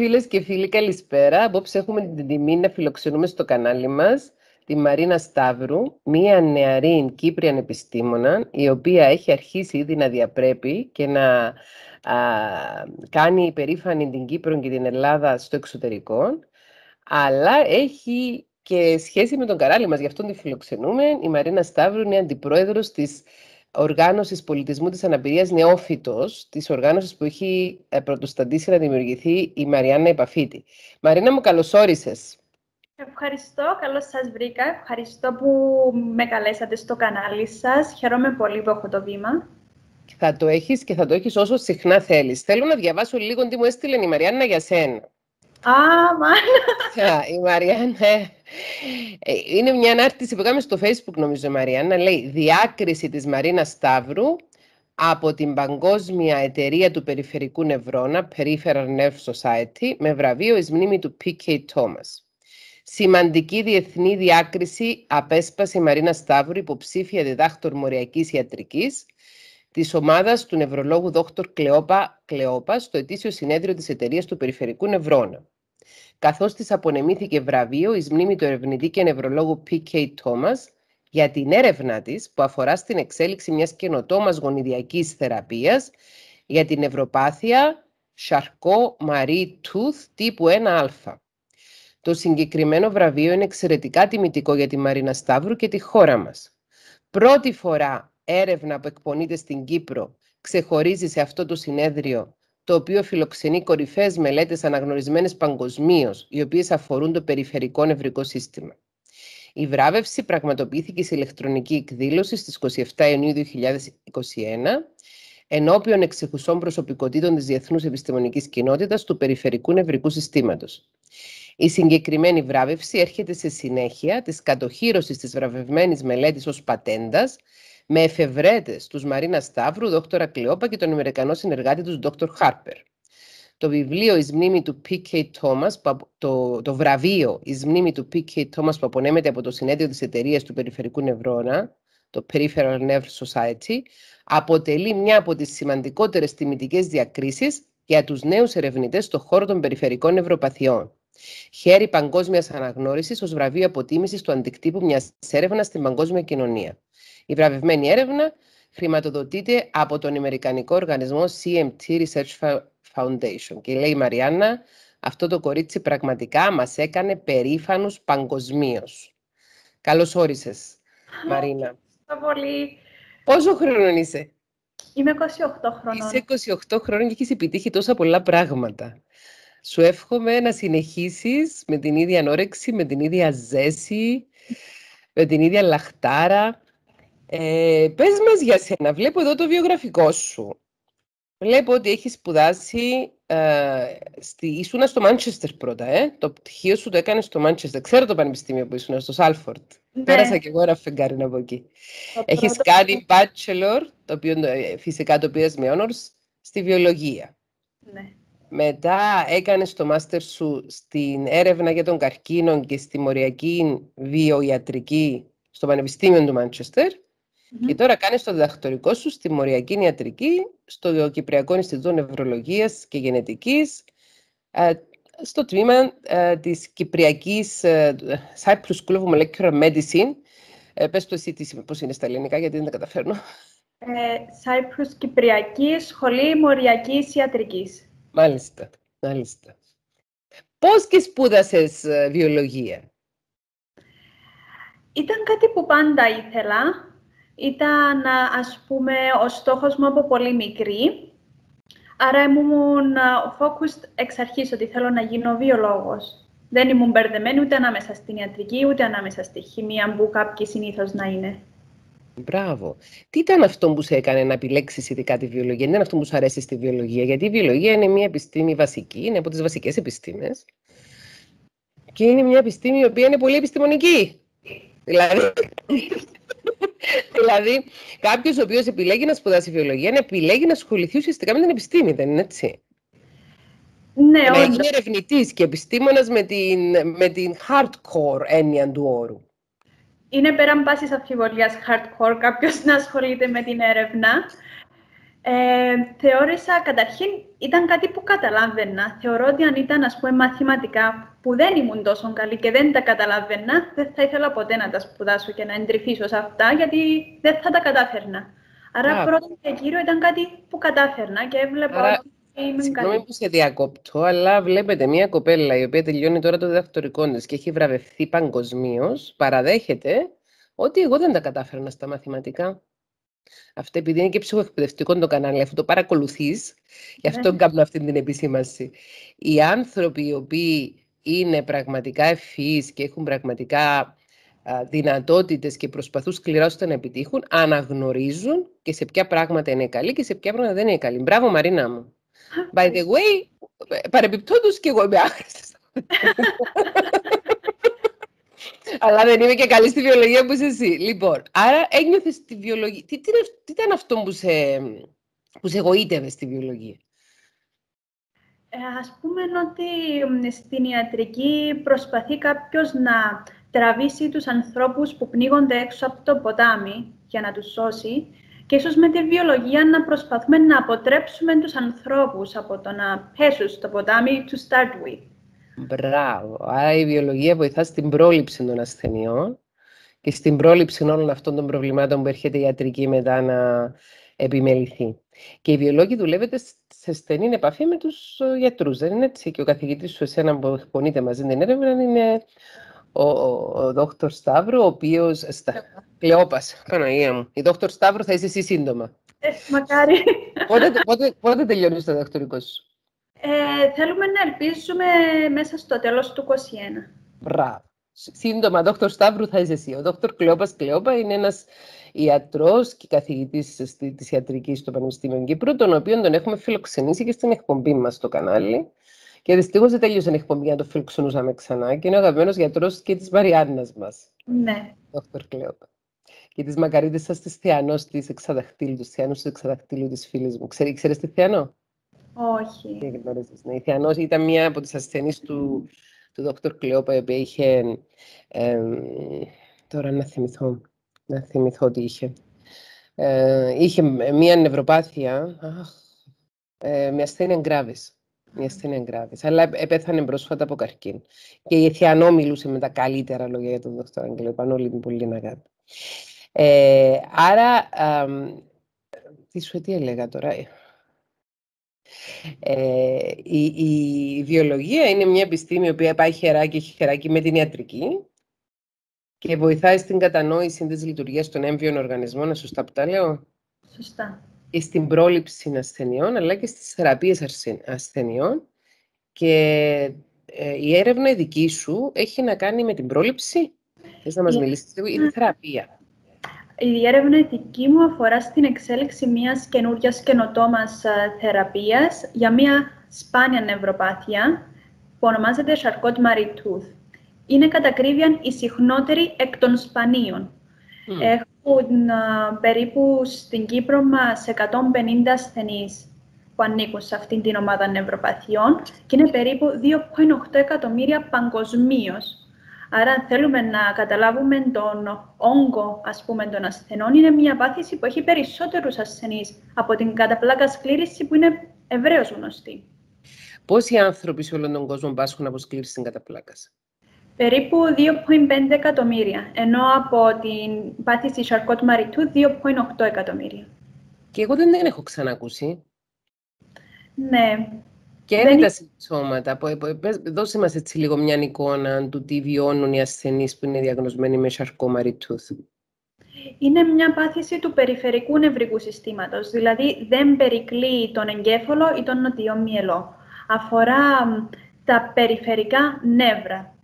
Φίλες και φίλοι, καλησπέρα. Απόψε έχουμε την τιμή να φιλοξενούμε στο κανάλι μας τη Μαρίνα Σταύρου, μία νεαρή Κύπρια επιστήμονα, η οποία έχει αρχίσει ήδη να διαπρέπει και να κάνει υπερήφανη την Κύπρο και την Ελλάδα στο εξωτερικό, αλλά έχει και σχέση με τον κανάλι μας, γι' αυτόν τη φιλοξενούμε. Η Μαρίνα Σταύρου είναι αντιπρόεδρος της Οργάνωσης Πολιτισμού της Αναπηρίας Νεόφυτος, της οργάνωσης που έχει πρωτοστατήσει να δημιουργηθεί η Marianna Epafiti. Μαρίνα μου, καλώς όρισες. Ευχαριστώ, καλώς σας βρήκα. Ευχαριστώ που με καλέσατε στο κανάλι σας. Χαίρομαι πολύ που έχω το βήμα. Θα το έχεις και θα το έχεις όσο συχνά θέλεις. Θέλω να διαβάσω λίγο τι μου έστειλε η Marianna για σένα. Α, μάνα! Η Marianna είναι μια ανάρτηση που έκαμε στο Facebook, νομίζω, η Marianna. Λέει, διάκριση της Marina Stavrou από την Παγκόσμια Εταιρεία του Περιφερικού Νευρώνα, Peripheral Nerve Society, με βραβείο εις μνήμη του P.K. Thomas. Σημαντική διεθνή διάκριση απέσπασε η Marina Stavrou, υποψήφια διδάκτορ μοριακής ιατρικής, της ομάδας του νευρολόγου Δόκτωρ Κλεόπα στο ετήσιο συνέδριο της Εταιρείας του Περιφερικού Νευρώνα, καθώς της απονεμήθηκε βραβείο εις μνήμη του ερευνητή και νευρολόγου P.K. Thomas για την έρευνά της που αφορά στην εξέλιξη μιας καινοτόμας γονιδιακής θεραπείας για την νευροπάθεια Charcot-Marie-Tooth τύπου 1α. Το συγκεκριμένο βραβείο είναι εξαιρετικά τιμητικό για τη Marina Stavrou και τη χώρα μας. Πρώτη φορά έρευνα που εκπονείται στην Κύπρο ξεχωρίζει σε αυτό το συνέδριο, το οποίο φιλοξενεί κορυφαίες μελέτες αναγνωρισμένες παγκοσμίως, οι οποίες αφορούν το περιφερικό νευρικό σύστημα. Η βράβευση πραγματοποιήθηκε σε ηλεκτρονική εκδήλωση στις 27 Ιουνίου 2021, ενώπιον εξεχουσών προσωπικότητων της διεθνούς επιστημονικής κοινότητας του περιφερικού νευρικού συστήματος. Η συγκεκριμένη βράβευση έρχεται σε συνέχεια της κατοχύρωσης της βραβευμένης μελέτης ως πατέντας, με εφευρέτες τους Marina Stavrou, Δόκτωρα Κλεόπα και τον Αμερικανό συνεργάτη τους Δόκτωρ Χάρπερ. Το βραβείο εις μνήμη του P.K. Thomas που απονέμεται από το συνέδριο της εταιρείας του Περιφερικού Νευρώνα, το Peripheral Nerve Society, αποτελεί μια από τις σημαντικότερες τιμητικές διακρίσεις για τους νέους ερευνητές στον χώρο των περιφερικών νευροπαθειών. Χαίρει παγκόσμιας αναγνώρισης ως βραβείο αποτίμησης του αντικτύπου μιας έρευνας στην παγκόσμια κοινωνία. Η βραβευμένη έρευνα χρηματοδοτείται από τον Αμερικανικό οργανισμό CMT Research Foundation. Και λέει η Marianna, αυτό το κορίτσι πραγματικά μας έκανε περήφανους παγκοσμίως. Καλώς όρισες, Μαρίνα. Ευχαριστώ πολύ. Πόσο χρονών είσαι? Είμαι 28 χρονών. Είσαι 28 χρονών και έχεις επιτύχει τόσα πολλά πράγματα. Σου εύχομαι να συνεχίσεις με την ίδια όρεξη, με την ίδια ζέση, με την ίδια λαχτάρα. Πες μας για σένα. Βλέπω εδώ το βιογραφικό σου. Βλέπω ότι έχεις σπουδάσει, ήσουνα στο Μάντσεστερ πρώτα, το πτυχίο σου το έκανες στο Μάντσεστερ. Ξέρω το πανεπιστήμιο που ήσουν, στο Σάλφορντ. Ναι. Πέρασα και εγώ ένα φεγγάρι από εκεί. Έχεις κάνει bachelor, το οποίο φυσικά το πήρες με honors, στη βιολογία. Ναι. Μετά έκανες το μάστερ σου στην έρευνα για τον καρκίνο και στη μοριακή βιοιατρική στο Πανεπιστήμιο του Μάντσεστερ. Και τώρα κάνεις το διδακτορικό σου στη μοριακή ιατρική στο Κυπριακό Ινστιτούτο Νευρολογίας και Γενετικής, στο τμήμα της Κυπριακής Cyprus School of Molecular Medicine. Πες το εσύ πώς είναι στα ελληνικά, γιατί δεν τα καταφέρνω. Cyprus Κυπριακή Σχολή Μοριακής Ιατρικής. Μάλιστα, μάλιστα. Πώς και σπούδασες βιολογία? Ήταν κάτι που πάντα ήθελα. Ήταν, ας πούμε, ο στόχος μου από πολύ μικρή. Άρα ήμουν focused εξ αρχής ότι θέλω να γίνω βιολόγος. Δεν ήμουν μπερδεμένη ούτε ανάμεσα στην ιατρική, ούτε ανάμεσα στη χημεία που κάποιοι συνήθως να είναι. Μπράβο. Τι ήταν αυτό που σε έκανε να επιλέξεις ειδικά τη βιολογία? Δεν ήταν αυτό που σου αρέσει στη βιολογία? Γιατί η βιολογία είναι μια επιστήμη βασική, είναι από τις βασικές επιστήμες. Και είναι μια επιστήμη η οποία είναι πολύ επιστημονική. Δηλαδή, κάποιος ο οποίος επιλέγει να σπουδάσει βιολογία, να επιλέγει να ασχοληθεί ουσιαστικά με την επιστήμη, δεν είναι έτσι? Ναι, όντως. Να γίνει ερευνητής και επιστήμονας με την hardcore έννοια του όρου. Είναι πέραν πάσης αμφιβολίας hardcore κάποιος να ασχολείται με την έρευνα. Θεώρησα, καταρχήν, ήταν κάτι που καταλάβαινα. Θεωρώ ότι αν ήταν, ας πούμε, μαθηματικά που δεν ήμουν τόσο καλή και δεν τα καταλάβαινα, δεν θα ήθελα ποτέ να τα σπουδάσω και να εντρυφήσω σε αυτά, γιατί δεν θα τα κατάφερνα. Άρα, πρώτα και κύριο ήταν κάτι που κατάφερνα και έβλεπα ότι είμαι καλή. Συγγνώμη που σε διακόπτω, αλλά βλέπετε μια κοπέλα η οποία τελειώνει τώρα το διδακτορικό της και έχει βραβευθεί παγκοσμίως, παραδέχεται ότι εγώ δεν τα κατάφερνα στα μαθηματικά. Αυτό επειδή είναι και ψυχοεκπαιδευτικό το κανάλι, αφού το παρακολουθείς, γι' αυτό κάνω αυτή την επισήμανση. Οι άνθρωποι οι οποίοι είναι πραγματικά ευφυείς και έχουν πραγματικά δυνατότητες και προσπαθούν σκληρά ώστε να επιτύχουν, αναγνωρίζουν και σε ποια πράγματα είναι καλή και σε ποια πράγματα δεν είναι καλή. Μπράβο, Μαρινά μου. By the way, παρεμπιπτόντως και εγώ είμαι άχρηστη. Αλλά δεν είμαι και καλή στη βιολογία που είσαι εσύ. Λοιπόν, άρα ένιωθες τη βιολογία. Τι ήταν αυτό που σε γοήτευε στη βιολογία? Ας πούμε ότι στην ιατρική προσπαθεί κάποιος να τραβήσει τους ανθρώπους που πνίγονται έξω από το ποτάμι για να τους σώσει και ίσως με τη βιολογία να προσπαθούμε να αποτρέψουμε τους ανθρώπους από το να πέσουν στο ποτάμι to start with. Μπράβο. Άρα η βιολογία βοηθά στην πρόληψη των ασθενειών και στην πρόληψη όλων αυτών των προβλημάτων που έρχεται η ιατρική μετά να επιμεληθεί. Και οι βιολόγοι δουλεύετε σε στενή επαφή με τους γιατρούς, δεν είναι έτσι? Και ο καθηγητής σου, εσένα που εκπονείται μαζί την έρευνα, είναι ο Δόκτωρ Σταύρου, ο οποίος... Κλεόπας, Παναγία μου. Η Δόκτωρ Σταύρου θα είσαι εσύ σύντομα. Μακάρι. Πότε τελειώνεις το διδακτορικό σου? Θέλουμε να ελπίζουμε μέσα στο τέλος του 2021. Μπράβο. Σύντομα, Δόκτωρ Σταύρου, θα είσαι εσύ. Ο Δόκτωρ Κλεόπα είναι ένας ιατρός και καθηγητής της ιατρικής στο Πανεπιστήμιο Κύπρου, τον οποίο τον έχουμε φιλοξενήσει και στην εκπομπή μας στο κανάλι. Και δυστυχώς δεν τέλειωσε η εκπομπή για να το φιλοξενούσαμε ξανά. Και είναι ο αγαπημένος γιατρός και της Μαριάννας μας. Ναι. Δόκτωρ Κλεόπα. Και της μακαρίτης σας, της Θεανός της Εξαδαχτύλου, του Θεάνου της Εξαδαχτύλου, της φίλης μου. Ξέρεις τη Θεανό? Όχι. Η Θεανός ήταν μία από τις ασθενείς του Δόκτωρ Κλεόπα, η οποία είχε... τώρα να θυμηθώ τι είχε. Είχε μία νευροπάθεια, μια ασθένεια γκράβης. Αλλά επέθανε πρόσφατα από καρκίνο. Και η Θεανό μιλούσε με τα καλύτερα λόγια για τον Δόκτωρα Κλεόπα, όλη την πολύ αγάπη. Άρα, τι έλεγα τώρα... Η βιολογία είναι μια επιστήμη η οποία πάει χεράκι-χεράκι με την ιατρική και βοηθάει στην κατανόηση της λειτουργίας των έμβιων οργανισμών, σωστά που τα λέω? Σωστά. Και στην πρόληψη ασθενειών, αλλά και στις θεραπείες ασθενειών. Και η έρευνα η δική σου έχει να κάνει με την πρόληψη. Θες να μας μιλήσεις λίγο για τη θεραπεία? Η έρευνα δική μου αφορά στην εξέλιξη μιας καινούριας καινοτόμας θεραπείας για μια σπάνια νευροπάθεια που ονομάζεται Charcot-Marie-Tooth. Είναι κατά ακρίβεια η συχνότερη εκ των σπανίων. Έχουν περίπου στην Κύπρο μας 150 ασθενείς που ανήκουν σε αυτήν την ομάδα νευροπαθειών και είναι περίπου 2,8 εκατομμύρια παγκοσμίως. Άρα, αν θέλουμε να καταλάβουμε τον όγκο, ας πούμε, των ασθενών, είναι μια πάθηση που έχει περισσότερους ασθενείς από την καταπλάκα σκλήρυνση που είναι ευρέως γνωστή. Πόσοι άνθρωποι σε όλον τον κόσμο πάσχουν από σκλήρυνση στην καταπλάκας? Περίπου 2,5 εκατομμύρια, ενώ από την πάθηση Charcot-Marie-Tooth 2,8 εκατομμύρια. Και εγώ δεν έχω ξανακούσει. Ναι. Και είναι τα συμπτώματα. Δώσε μας έτσι λίγο μια εικόνα του τι βιώνουν οι ασθενείς που είναι διαγνωσμένοι με Charcot-Marie-Tooth. Είναι μια πάθηση του περιφερικού νευρικού συστήματος, δηλαδή δεν περικλεί τον εγκέφαλο ή τον νοτιό μυελό. Αφορά τα περιφερικά νεύρα.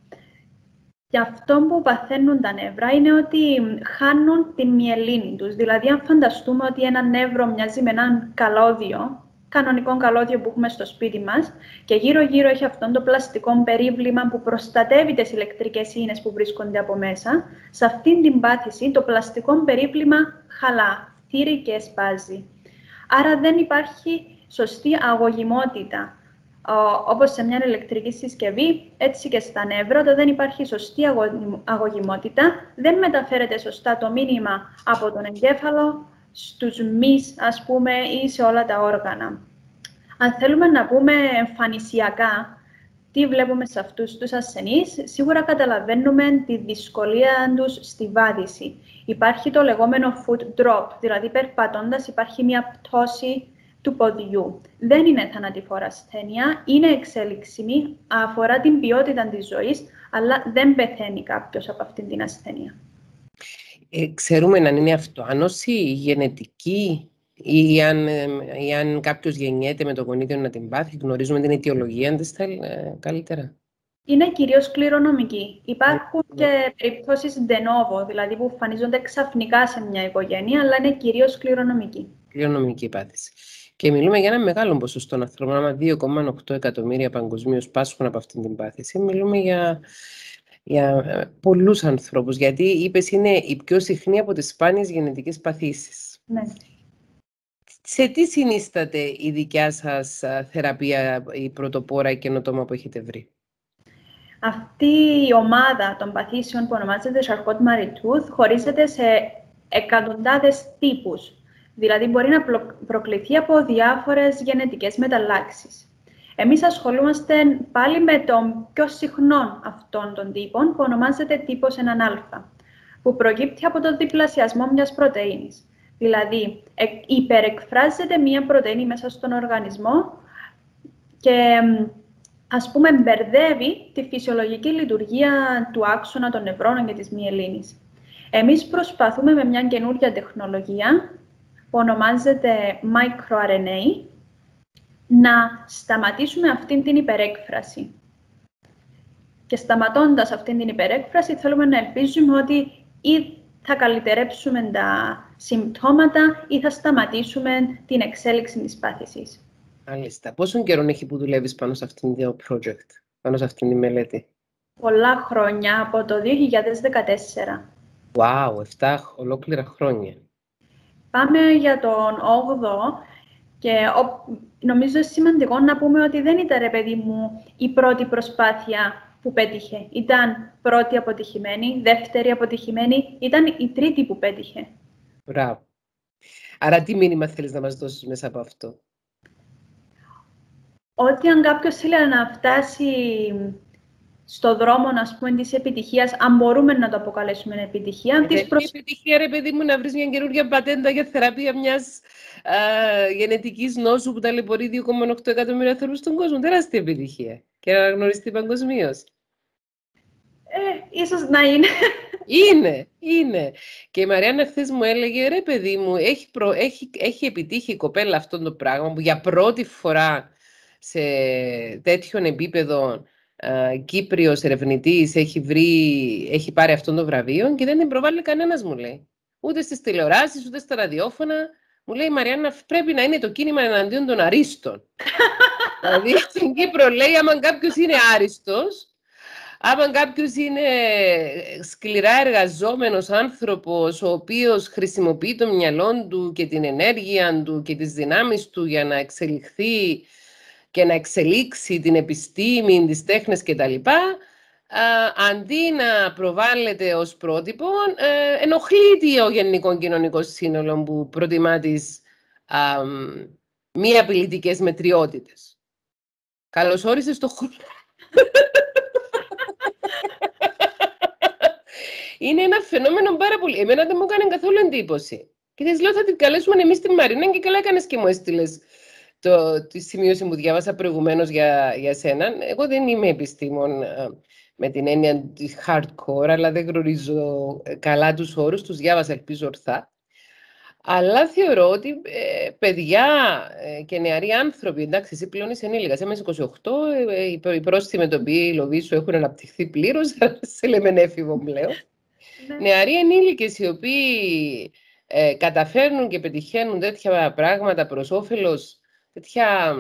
Και αυτό που παθαίνουν τα νεύρα είναι ότι χάνουν τη μυελίνη τους. Δηλαδή, αν φανταστούμε ότι ένα νεύρο μοιάζει με έναν καλώδιο, κανονικό καλώδιο που έχουμε στο σπίτι μας και γύρω-γύρω έχει αυτόν το πλαστικό περίβλημα που προστατεύει τις ηλεκτρικές ίνες που βρίσκονται από μέσα. Σε αυτήν την πάθηση το πλαστικό περίβλημα χαλά, θύρει και σπάζει. Άρα δεν υπάρχει σωστή αγωγιμότητα. Όπως σε μια ηλεκτρική συσκευή, έτσι και στα νεύρα, όταν δεν υπάρχει σωστή αγωγιμότητα, δεν μεταφέρεται σωστά το μήνυμα από τον εγκέφαλο στους μυς, ας πούμε, ή σε όλα τα όργανα. Αν θέλουμε να πούμε εμφανισιακά τι βλέπουμε σε αυτούς τους ασθενείς, σίγουρα καταλαβαίνουμε τη δυσκολία τους στη βάδιση. Υπάρχει το λεγόμενο foot drop, δηλαδή περπατώντας υπάρχει μια πτώση του ποδιού. Δεν είναι θανατηφόρα ασθένεια, είναι εξελιξιμή, αφορά την ποιότητα της ζωής, αλλά δεν πεθαίνει κάποιος από αυτή την ασθένεια. Ξέρουμε αν είναι αυτοάνωση, γενετική, ή αν κάποιος γεννιέται με το γονίδιο να την πάθει, γνωρίζουμε την αιτιολογία αν καλύτερα. Είναι κυρίως κληρονομική. Υπάρχουν και περιπτώσεις de novo, δηλαδή που εμφανίζονται ξαφνικά σε μια οικογένεια, αλλά είναι κυρίως κληρονομική. Κληρονομική πάθηση. Και μιλούμε για ένα μεγάλο ποσοστό ανθρώπων. Άμα 2,8 εκατομμύρια παγκοσμίως πάσχουν από αυτήν την πάθηση, μιλούμε για πολλούς ανθρώπους. Γιατί είπες είναι η πιο συχνή από τις σπάνιες γενετικές παθήσεις. Ναι. Σε τι συνίσταται η δικιά σας θεραπεία, η πρωτοπόρα καινοτόμα που έχετε βρει? Αυτή η ομάδα των παθήσεων που ονομάζεται Charcot-Marie-Tooth χωρίζεται σε εκατοντάδες τύπους. Δηλαδή μπορεί να προκληθεί από διάφορες γενετικές μεταλλάξεις. Εμείς ασχολούμαστε πάλι με τον πιο συχνό αυτών των τύπων που ονομάζεται τύπος 1α, που προκύπτει από τον διπλασιασμό μιας πρωτεΐνης. Δηλαδή, υπερεκφράζεται μία πρωτεΐνη μέσα στον οργανισμό και, ας πούμε, μπερδεύει τη φυσιολογική λειτουργία του άξονα των νευρώνων και της μυελίνης. Εμείς προσπαθούμε με μια καινούργια τεχνολογία που ονομάζεται microRNA να σταματήσουμε αυτήν την υπερέκφραση. Και σταματώντας αυτήν την υπερέκφραση θέλουμε να ελπίζουμε ότι ή θα καλυτερέψουμε τα συμπτώματα ή θα σταματήσουμε την εξέλιξη της πάθησης. Μάλιστα. Πόσον καιρό έχει που δουλεύεις πάνω σε αυτήν την project, πάνω σε αυτήν τη μελέτη? Πολλά χρόνια, από το 2014. Wow, 7 ολόκληρα χρόνια. Πάμε για τον 8ο και νομίζω σημαντικό να πούμε ότι δεν ήταν, ρε παιδί μου, η πρώτη προσπάθεια που πέτυχε. Ήταν πρώτη αποτυχημένη, δεύτερη αποτυχημένη, ήταν η τρίτη που πέτυχε. Μπράβο. Άρα τι μήνυμα θέλεις να μας δώσεις μέσα από αυτό? Ότι αν κάποιος θέλει να φτάσει στο δρόμο, ας πούμε, της επιτυχίας, αν μπορούμε να το αποκαλέσουμε επιτυχία. Επιτυχία, ρε παιδί μου, να βρεις μια καινούργια πατέντα για θεραπεία μιας γενετικής νόσου που ταλαιπωρεί 2,8 εκατομμύρια ανθρώπους στον κόσμο. Τεράστια επιτυχία. Και να αναγνωριστεί παγκοσμίως. Ίσως να είναι. Είναι. Και η Μαριάννα χθες μου έλεγε, ρε παιδί μου, έχει επιτύχει η κοπέλα αυτό το πράγμα που για πρώτη φορά σε τέτοιον επίπεδο Κύπριος ερευνητής έχει πάρει αυτόν το βραβείο και δεν την προβάλλει κανένας, μου λέει. Ούτε στις τηλεοράσεις, ούτε στα ραδιόφωνα. Μου λέει η Μαριάννα, πρέπει να είναι το κίνημα εναντίον των αρίστων. Δηλαδή στην Κύπρο λέει, άμα κάποιος είναι άριστος, άμα κάποιος είναι σκληρά εργαζόμενος άνθρωπος, ο οποίος χρησιμοποιεί το μυαλό του και την ενέργεια του και τις δυνάμεις του για να εξελιχθεί και να εξελίξει την επιστήμη, τις τέχνες κτλ, αντί να προβάλλεται ως πρότυπο, ενοχλείται ο γενικό κοινωνικό σύνολο που προτιμά τις μη απειλητικές μετριότητες. Καλώς όρισες το χρόνο. Είναι ένα φαινόμενο πάρα πολύ. Εμένα δεν μου έκανε καθόλου εντύπωση. Και της λέω, θα την καλέσουμε εμείς την Μαρίνα και καλά έκανες και μου έστειλες τη σημείωση που διάβασα προηγουμένως για σένα. Εγώ δεν είμαι επιστήμον με την έννοια τη hardcore, αλλά δεν γνωρίζω καλά τους όρους, τους διάβασα ελπίζω ορθά. Αλλά θεωρώ ότι παιδιά και νεαροί άνθρωποι, εντάξει, εσύ πλέον είσαι ενήλικας, είμαι 28, οι πρόσθετοι με τον ποιοί οι λοβοί σου έχουν αναπτυχθεί πλήρως, σε λέμε νέφηβο πλέον. Νεαροί ενήλικες οι οποίοι καταφέρνουν και πετυχαίνουν τέτοια πράγματα προς όφελος, τέτοια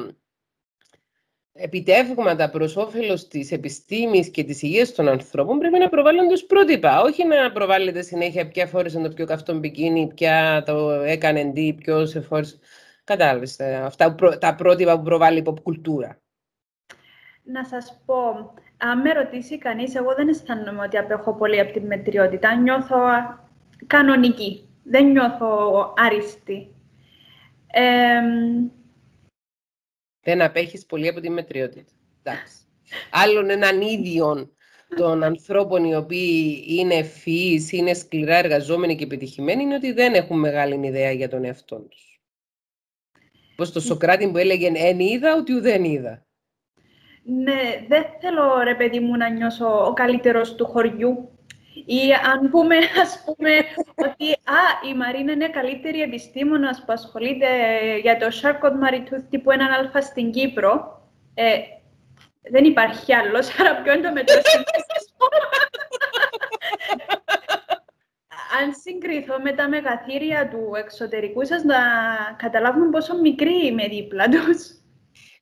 επιτεύγματα προς όφελος της επιστήμης και της υγείας των ανθρώπων πρέπει να προβάλλονται ως πρότυπα. Όχι να προβάλλεται συνέχεια ποια φόρεσαν το πιο καυτό μπικίνι, ποια το έκανε τι, ποιος εφόρησε. Κατάλαβες, αυτά τα πρότυπα που προβάλλει η ποπκουλτούρα. Να σας πω, αν με ρωτήσει κανείς, εγώ δεν αισθάνομαι ότι απέχω πολύ από τη μετριότητα. Νιώθω κανονική. δεν νιώθω άριστη. Δεν απέχεις πολύ από τη μετριότητα. Εντάξει. Άλλων έναν ίδιον των ανθρώπων οι οποίοι είναι ευφυείς, είναι σκληρά εργαζόμενοι και επιτυχημένοι, είναι ότι δεν έχουν μεγάλη ιδέα για τον εαυτό τους. Όπως το Σοκράτη που έλεγε «εν είδα, ότι ουδέν είδα». Ναι, δεν θέλω, ρε παιδί μου, να νιώσω ο καλύτερος του χωριού. Ή αν πούμε, ας πούμε, ότι «α, η Μαρίνα είναι καλύτερη επιστήμονας που ασχολείται για το Charcot-Marie-Tooth τύπου 1α στην Κύπρο». Δεν υπάρχει άλλος, άρα ποιο είναι το μετρό συνέστησης. Αν συγκριθώ με τα μεγαθύρια του εξωτερικού σας, να καταλάβουν πόσο μικρή είμαι δίπλα τους.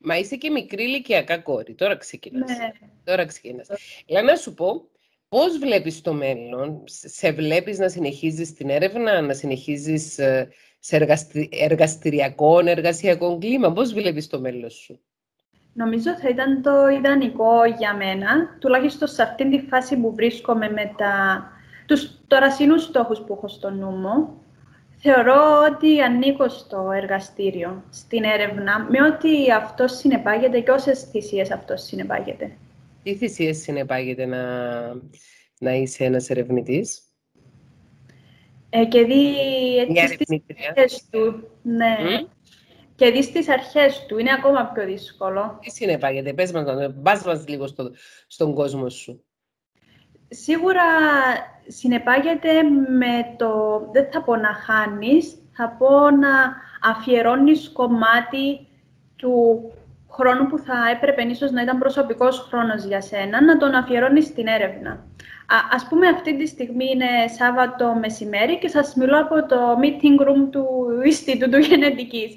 Μα είσαι και μικρή ηλικιακά κόρη. Τώρα ξεκινάς. Ναι. Τώρα ξεκινάς. Για να σου πω, πώς βλέπεις το μέλλον, σε βλέπεις να συνεχίζεις την έρευνα, να συνεχίζεις σε εργασιακό κλίμα, πώς βλέπεις το μέλλον σου? Νομίζω θα ήταν το ιδανικό για μένα, τουλάχιστον σε αυτήν τη φάση που βρίσκομαι με τους τωρασινούς στόχους που έχω στο νου μου. Θεωρώ ότι ανήκω στο εργαστήριο, στην έρευνα, με ό,τι αυτό συνεπάγεται και όσες θυσίες αυτό συνεπάγεται. Τι θυσίες συνεπάγεται να είσαι ένας ερευνητής? Και δει έτσι τις θυσίες του, ναι. Και δεις τις αρχές του, είναι ακόμα πιο δύσκολο. Τι συνεπάγεται, πες μας λίγο στον κόσμο σου. Σίγουρα συνεπάγεται με το, δεν θα πω να χάνεις, θα πω να αφιερώνεις κομμάτι του χρόνου που θα έπρεπε ίσως να ήταν προσωπικός χρόνος για σένα, να τον αφιερώνεις στην έρευνα. Ας πούμε αυτή τη στιγμή είναι Σάββατο μεσημέρι και σας μιλώ από το meeting room του Ινστιτούτου Γενετικής.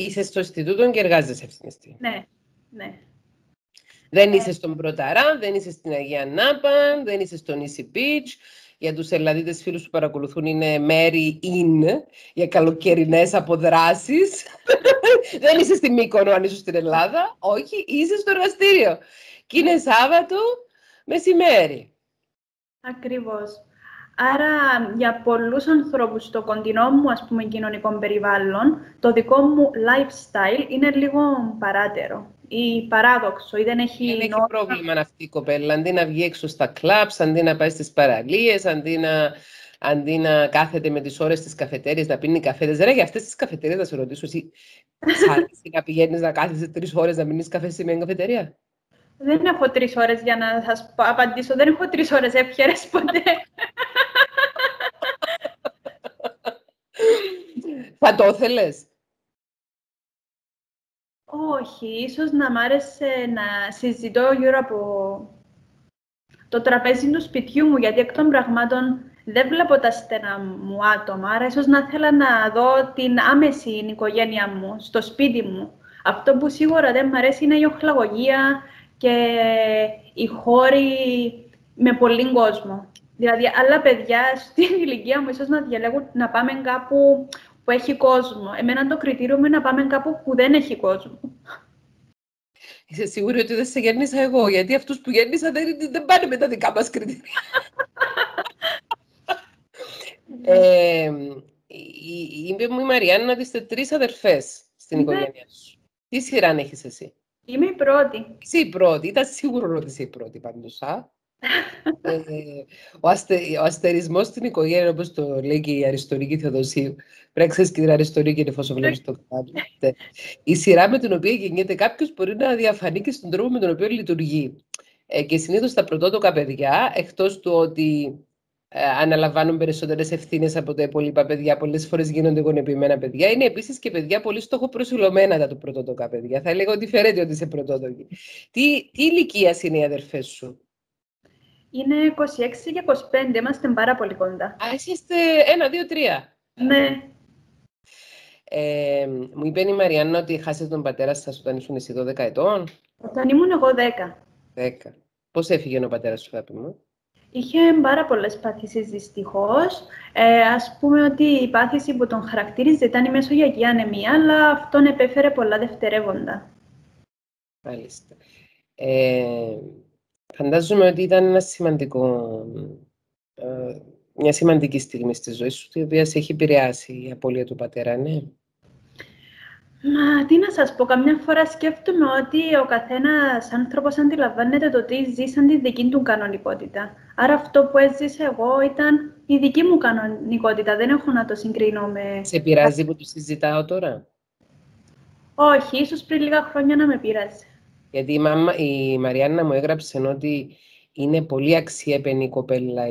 Είσαι στο Ινστιτούτο και εργάζεσαι αυτή τη στιγμή. Ναι, ναι. Δεν είσαι στον Πρωταρά, δεν είσαι στην Αγία Νάπα, δεν είσαι στον Easy Beach. Για τους Ελλαδίτες φίλους που παρακολουθούν είναι Mary In, για καλοκαιρινές αποδράσεις. Δεν είσαι στη Μύκονο, αν είσαι στην Ελλάδα. Όχι, είσαι στο εργαστήριο. Και είναι Σάββατο μεσημέρι. Ακριβώς. Άρα, για πολλούς ανθρώπους στο κοντινό μου, ας πούμε, κοινωνικό περιβάλλον, το δικό μου lifestyle είναι λίγο παράτερο ή παράδοξο ή δεν έχει νόημα. Δεν έχει πρόβλημα αυτή η κοπέλα, αντί να βγει έξω στα κλαμπς, αντί να πάει στις παραλίες, αντί να κάθεται με τις ώρες στις καφετέριες να πίνει καφέδες. Ρε, για αυτές τις καφετέριες να σε ρωτήσω, εσύ σ' να πηγαίνεις να κάθεσαι 3 ώρες να μείνεις καφέ σε μια καφετέρια? Δεν έχω 3 ώρες για να σας απαντήσω. Δεν έχω 3 ώρες ευχαίρες ποτέ. Θα το ήθελες? Όχι, ίσως να μ' άρεσε να συζητώ γύρω από το τραπέζι του σπιτιού μου, γιατί εκ των πραγμάτων δεν βλέπω τα στενά μου άτομα, άρα ίσως να θέλω να δω την άμεση οικογένεια μου, στο σπίτι μου. Αυτό που σίγουρα δεν μ' αρέσει είναι η οχλαγωγία και οι χώροι με πολύ κόσμο. Δηλαδή, άλλα παιδιά στην ηλικία μου ίσως να διαλέγουν να πάμε κάπου που έχει κόσμο. Εμένα το κριτήριο μου είναι να πάμε κάπου που δεν έχει κόσμο. Είσαι σίγουρη ότι δεν σε γέννησα εγώ, γιατί αυτούς που γέννησα δεν πάνε με τα δικά μας κριτήρια. Είπε μου η Μαριάννα ότι είστε 3 αδερφές στην οικογένειά σου. Τι σειράν έχεις εσύ? Είμαι η πρώτη. Είσαι η πρώτη. Ήταν σίγουρο ότι είσαι η πρώτη πάντως. Ο αστερισμός στην οικογένεια, όπως το λέει και η αριστορική Θεοδοσίου, πρέπει να ξέρεις και την αριστορική είναι εφόσον βλέπεις το κάνετε. Η σειρά με την οποία γεννιέται κάποιος μπορεί να διαφανεί και στον τρόπο με τον οποίο λειτουργεί. Και συνήθως τα πρωτότοκα παιδιά, εκτός του ότι αναλαμβάνουν περισσότερες ευθύνες από τα υπόλοιπα παιδιά, πολλές φορές γίνονται γονεποιημένα παιδιά, είναι επίσης και παιδιά πολύ στοχοπροσιλωμένα τα του πρωτότοκα παιδιά. Θα έλεγα ότι φέρεται ότι είσαι πρωτότοκη. Τι ηλικία είναι οι αδερφές σου? Είναι 26 και 25, είμαστε πάρα πολύ κοντά. Α, είστε 1, 2, 3. Ναι. Μου είπε η Μαριάννα ότι χάσετε τον πατέρα σας όταν ήσουν εσύ 12 ετών. Όταν ήμουν εγώ 10. 10. Πώς έφυγε ο πατέρας σου, αγάπη μου? Είχε πάρα πολλές πάθησεις, δυστυχώς. Ας πούμε ότι η πάθηση που τον χαρακτήριζε ήταν η μεσογειακή ανεμία, αλλά αυτόν επέφερε πολλά δευτερεύοντα. Μάλιστα. Φαντάζομαι ότι ήταν ένα σημαντικό μια σημαντική στιγμή στη ζωή σου, τη οποία σε έχει επηρεάσει η απώλεια του πατέρα, ναι. Μα τι να σας πω, καμιά φορά σκέφτομαι ότι ο καθένας άνθρωπος αντιλαμβάνεται το τι ζει σαν τη δική του κανονικότητα. Άρα αυτό που έζησα εγώ ήταν η δική μου κανονικότητα, δεν έχω να το συγκρίνω με... Σε πειράζει που το συζητάω τώρα? Όχι, ίσως πριν λίγα χρόνια να με πειράζει. Γιατί η Μαριάννα μου έγραψε ότι είναι πολύ αξιέπαινη κοπέλα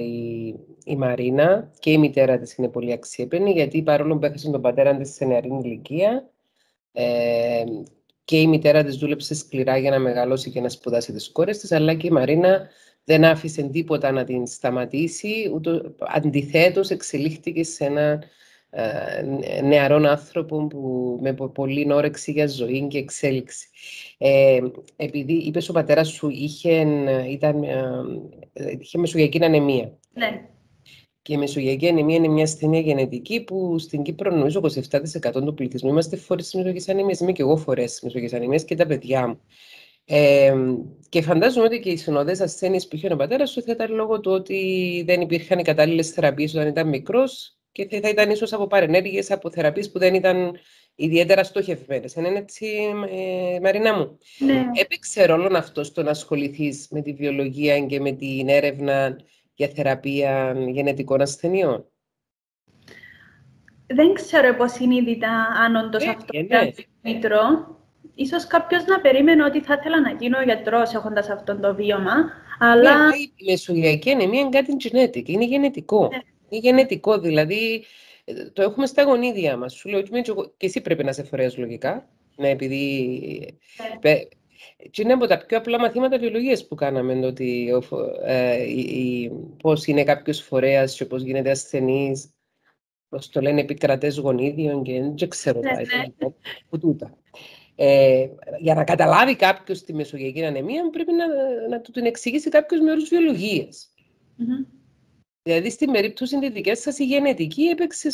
η Μαρίνα και η μητέρα της είναι πολύ αξιέπαινη, γιατί παρόλο που έχασε τον πατέρα της σε νεαρή ηλικία, και η μητέρα της δούλεψε σκληρά για να μεγαλώσει και να σπουδάσει τις κόρες της, αλλά και η Μαρίνα δεν άφησε τίποτα να την σταματήσει, αντιθέτως εξελίχθηκε σε ένα νεαρόν άνθρωπο με πολλή όρεξη για ζωή και εξέλιξη. Επειδή είπες ο πατέρας σου είχε μεσογειακή ανεμία. Ναι. Και η μεσογειακή ανεμία είναι μια ασθένεια γενετική που στην Κύπρο νομίζω 27% του πληθυσμού είμαστε φορείς της μεσογειακής ανεμίας. Είμαι και εγώ φορές της μεσογειακής ανεμίας και τα παιδιά μου. Και φαντάζομαι ότι και οι συνοδές ασθένειες που είχε ο πατέρας σου θα ήταν λόγω του ότι δεν υπήρχαν οι κατάλληλες θεραπείες όταν ήταν μικρός. Και θα ήταν ίσως από παρενέργειες, από θεραπείες που δεν ήταν ιδιαίτερα στοχευμένες. Είναι έτσι, Μαρινά μου. Ναι. Έπαιξε ρόλο αυτό στο να ασχοληθείς με τη βιολογία και με την έρευνα για θεραπεία γενετικών ασθενειών? Δεν ξέρω υποσυνείδητα αν όντως αυτό ήταν μήτρο. Ίσως κάποιος να περίμενε ότι θα ήθελα να γίνω γιατρός έχοντας αυτό το βίωμα. Αλλά... η μεσογειακή ανεμία είναι κάτι genetic, είναι γενετικό. Ναι. Είναι γενετικό, δηλαδή το έχουμε στα γονίδια μας. Σου λέω και εσύ πρέπει να σε φορέας λογικά, ναι, επειδή είναι από τα πιο απλά μαθήματα βιολογίας που κάναμε, ότι πώς είναι κάποιος φορέας και πώς γίνεται ασθενής, πώς το λένε επικρατές γονίδιων και δεν ξέρω τούτα. Για να καταλάβει κάποιος τη μεσογειακή ανεμία πρέπει να του την εξηγήσει κάποιος με όρους βιολογίας. Δηλαδή, στην περίπτωση τη δική σας, η γενετική έπαιξε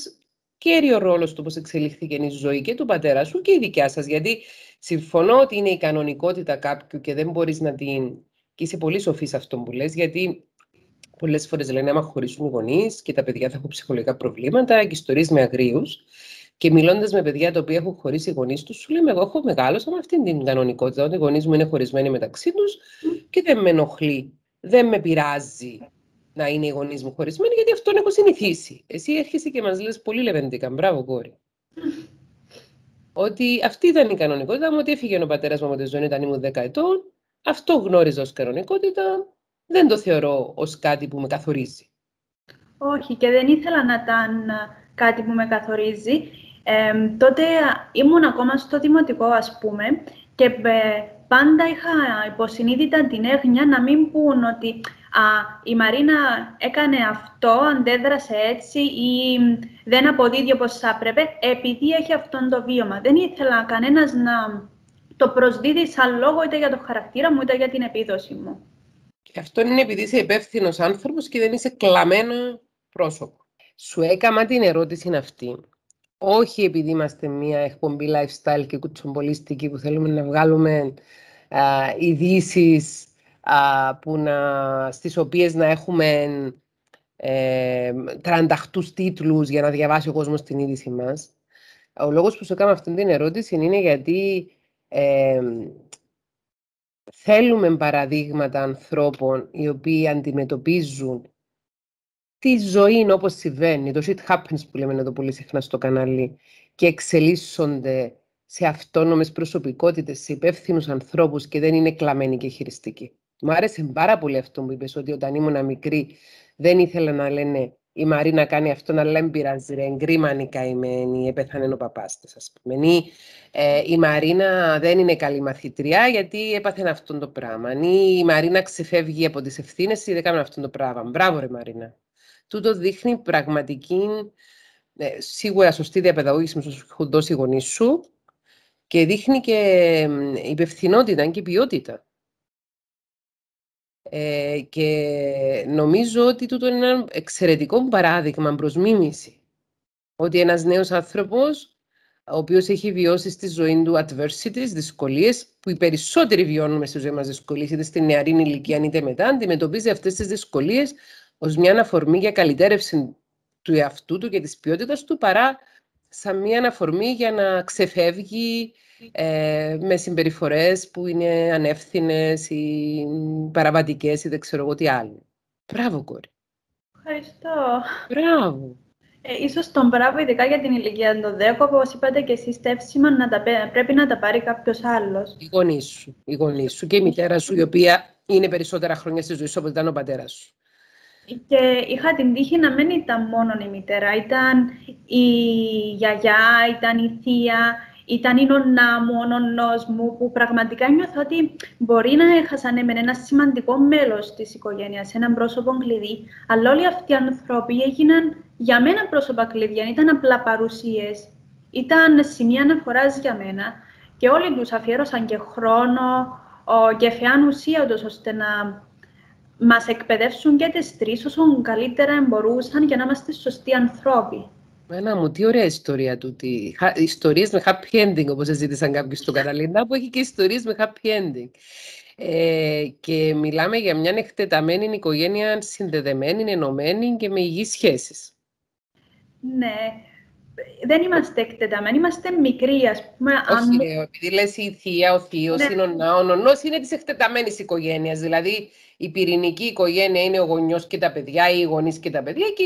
κέριο ρόλο στο πώς εξελίχθηκε η ζωή και του πατέρα σου και η δικιά σας. Γιατί συμφωνώ ότι είναι η κανονικότητα κάποιου και δεν μπορείς να την. Και είσαι πολύ σοφή σε αυτό που λες, γιατί πολλές φορές λένε: άμα χωρίσουν οι γονείς και τα παιδιά θα έχουν ψυχολογικά προβλήματα και ιστορίες με αγρίους. Και μιλώντας με παιδιά τα οποία έχουν χωρίσει οι γονείς τους, σου λέμε: εγώ έχω μεγάλωσα με αυτήν την κανονικότητα, ότι οι γονείς μου είναι χωρισμένοι μεταξύ τους και δεν με ενοχλεί, δεν με πειράζει να είναι οι γονείς μου χωρισμένοι, γιατί αυτόν έχω συνηθίσει. Εσύ έρχεσαι και μας λες πολύ λεβεντικά. Μπράβο, κόρη. Ότι αυτή ήταν η κανονικότητα μου, ότι έφυγε ο πατέρας μου από τη ζωή όταν ήμουν 10 ετών. Αυτό γνώριζα ως κανονικότητα. Δεν το θεωρώ ως κάτι που με καθορίζει. Όχι, και δεν ήθελα να ήταν κάτι που με καθορίζει. Τότε ήμουν ακόμα στο δημοτικό, ας πούμε, και πάντα είχα υποσυνείδητα την έγνοια να μην πούν ότι η Μαρίνα έκανε αυτό, αντέδρασε έτσι ή δεν αποδίδει όπως θα έπρεπε, επειδή έχει αυτόν το βίωμα. Δεν ήθελα κανένας να το προσδίδει σαν λόγο είτε για το χαρακτήρα μου είτε για την επίδοση μου. Και αυτό είναι επειδή είσαι υπεύθυνος άνθρωπος και δεν είσαι κλαμμένο πρόσωπο. Σου έκανα την ερώτηση αυτή. Όχι επειδή είμαστε μια εκπομπή lifestyle και κουτσομπολίστικη που θέλουμε να βγάλουμε ειδήσεις στις οποίες να έχουμε 38 τίτλους για να διαβάσει ο κόσμος την είδηση μας. Ο λόγος που σου έκανα αυτή την ερώτηση είναι γιατί θέλουμε παραδείγματα ανθρώπων οι οποίοι αντιμετωπίζουν τη ζωή όπως συμβαίνει, το shit happens που λέμε εδώ πολύ συχνά στο κανάλι, και εξελίσσονται σε αυτόνομες προσωπικότητες, σε υπεύθυνους ανθρώπους και δεν είναι κλαμμένοι και χειριστικοί. Μου άρεσε πάρα πολύ αυτό που είπες, ότι όταν ήμουν μικρή δεν ήθελα να λένε η Μαρίνα κάνει αυτόν, αλλά δεν πειράζει, ρε, εγκρίμανη καημένη, έπεθανε ο παπάς της, ας πούμε. Η Μαρίνα δεν είναι καλή μαθητριά γιατί έπαθεν αυτόν το πράγμα. Η Μαρίνα ξεφεύγει από τις ευθύνες ή δεν κάνουν αυτόν το πράγμα. Μπράβο, ρε Μαρίνα. Τούτο δείχνει πραγματική, σίγουρα σωστή διαπαιδαγώγηση που σου έχουν δώσει οι γονείς σου και δείχνει και υπευθυνότητα και ποιότητα. Και νομίζω ότι τούτο είναι ένα εξαιρετικό παράδειγμα προς μίμηση. Ότι ένας νέος άνθρωπος, ο οποίος έχει βιώσει στη ζωή του adversities, δυσκολίες, που οι περισσότεροι βιώνουμε στη ζωή μας δυσκολίες, είτε στην νεαρή ηλικία είτε μετά, αντιμετωπίζει αυτές τις δυσκολίες ως μια αναφορμή για καλυτέρευση του εαυτού του και της ποιότητας του, παρά σαν μια αναφορμή για να ξεφεύγει με συμπεριφορές που είναι ανεύθυνες ή παραβατικές ή δεν ξέρω εγώ τι άλλο. Μπράβο, κόρη. Ευχαριστώ. Μπράβο. Ίσως τον μπράβο, ειδικά για την ηλικία του 10, όπως είπατε και εσείς, τεύσιμα πρέπει να τα πάρει κάποιος άλλος. Η γονείς σου, και η μητέρα σου, η οποία είναι περισσότερα χρόνια στη ζωή σου από ότι ήταν ο πατέρας σου. Και είχα την τύχη να μην ήταν μόνο η μητέρα, ήταν η γιαγιά, ήταν η θεία, ήταν η νονά μου, ο νονός μου, που πραγματικά νιώθω ότι μπορεί να έχασαν ένα σημαντικό μέλος της οικογένειας, έναν πρόσωπο κλειδί, αλλά όλοι αυτοί οι άνθρωποι έγιναν για μένα πρόσωπα κλειδιά, ήταν απλά παρουσίες, ήταν σημεία αναφοράς για μένα και όλοι τους αφιέρωσαν και χρόνο και φεάν ουσία τους, ώστε να μας εκπαιδεύσουν και τις τρεις όσο καλύτερα μπορούσαν για να είμαστε σωστοί ανθρώποι. Μένα μου, τι ωραία ιστορία τούτη. Ιστορίες με happy ending, όπως ζήτησαν κάποιοι στον Καραλίνα, που έχει και ιστορίες με happy ending. Και μιλάμε για μια εκτεταμένη οικογένεια, συνδεδεμένη, ενωμένη και με υγιείς σχέσεις. Ναι. Δεν είμαστε εκτεταμένοι, είμαστε μικροί, ας πούμε. Όχι, επειδή λες η θεία, ο θείος, ναι, η νονά, ο νονός είναι της εκτεταμένης οικογένειας. Δηλαδή, η πυρηνική οικογένεια είναι ο γονιός και τα παιδιά, οι γονείς και τα παιδιά και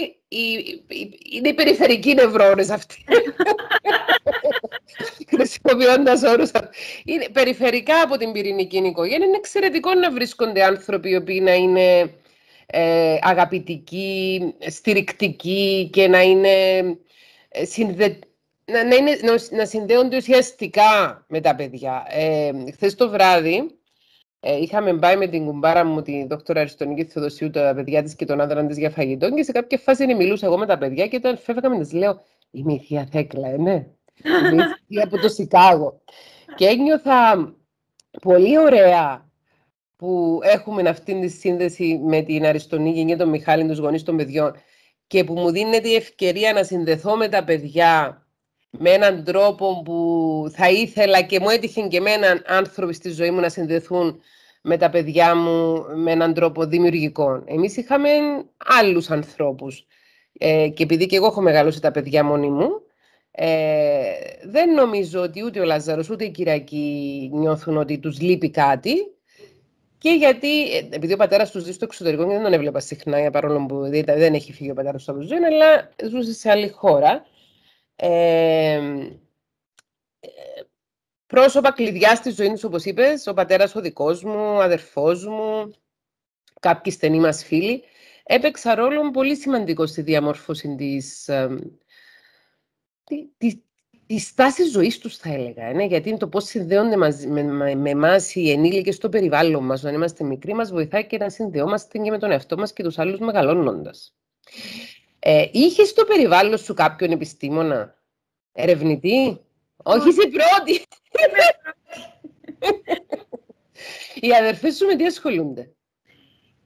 είναι οι περιφερικοί νευρώνες αυτοί. Χρησιμοποιώντας όρους. Περιφερικά από την πυρηνική οικογένεια είναι εξαιρετικό να βρίσκονται άνθρωποι οι οποίοι να είναι αγαπητικοί, στηρικτικοί και να είναι... να συνδέονται ουσιαστικά με τα παιδιά. Χθες το βράδυ είχαμε πάει με την κουμπάρα μου, τη δόκτωρα Αριστονίκη Θεοδοσίου, τα παιδιά της και τον άντρα της για φαγητό και σε κάποια φάση μιλούσα εγώ με τα παιδιά και όταν φεύγαμε της λέω «Είμαι η θεία Θέκλα, ναι, είμαι η θεία από το Σικάγο». Και ένιωθα πολύ ωραία που έχουμε αυτή τη σύνδεση με την Αριστονίκη και τον Μιχάλη, τους γονείς των παιδιών, και που μου δίνεται η ευκαιρία να συνδεθώ με τα παιδιά με έναν τρόπο που θα ήθελα και μου έτυχε και εμένα άνθρωποι στη ζωή μου να συνδεθούν με τα παιδιά μου με έναν τρόπο δημιουργικό. Εμείς είχαμε άλλους ανθρώπους και επειδή και εγώ έχω μεγαλώσει τα παιδιά μόνη μου, δεν νομίζω ότι ούτε ο Λαζάρος ούτε η Κυριακή νιώθουν ότι τους λείπει κάτι. Και γιατί, επειδή ο πατέρας τους ζει στο εξωτερικό, και δεν τον έβλεπα συχνά, παρόλο που δεν έχει φύγει ο πατέρας του από τη ζωή, αλλά ζούσε σε άλλη χώρα. Πρόσωπα κλειδιά στη ζωή τους, όπως είπες, ο πατέρας ο δικός μου, ο αδερφός μου, κάποιοι στενοί μας φίλοι, έπαιξα ρόλο πολύ σημαντικό στη διαμόρφωση τη στάση ζωής τους, θα έλεγα, γιατί είναι το πώς συνδέονται με εμάς οι ενήλικες στο περιβάλλον μας. Όταν είμαστε μικροί, μας βοηθάει και να συνδεόμαστε και με τον εαυτό μας και τους άλλους μεγαλώνοντας. Είχες στο περιβάλλον σου κάποιον επιστήμονα, ερευνητή? Όχι, σε πρώτη. Οι αδερφές σου με τι ασχολούνται?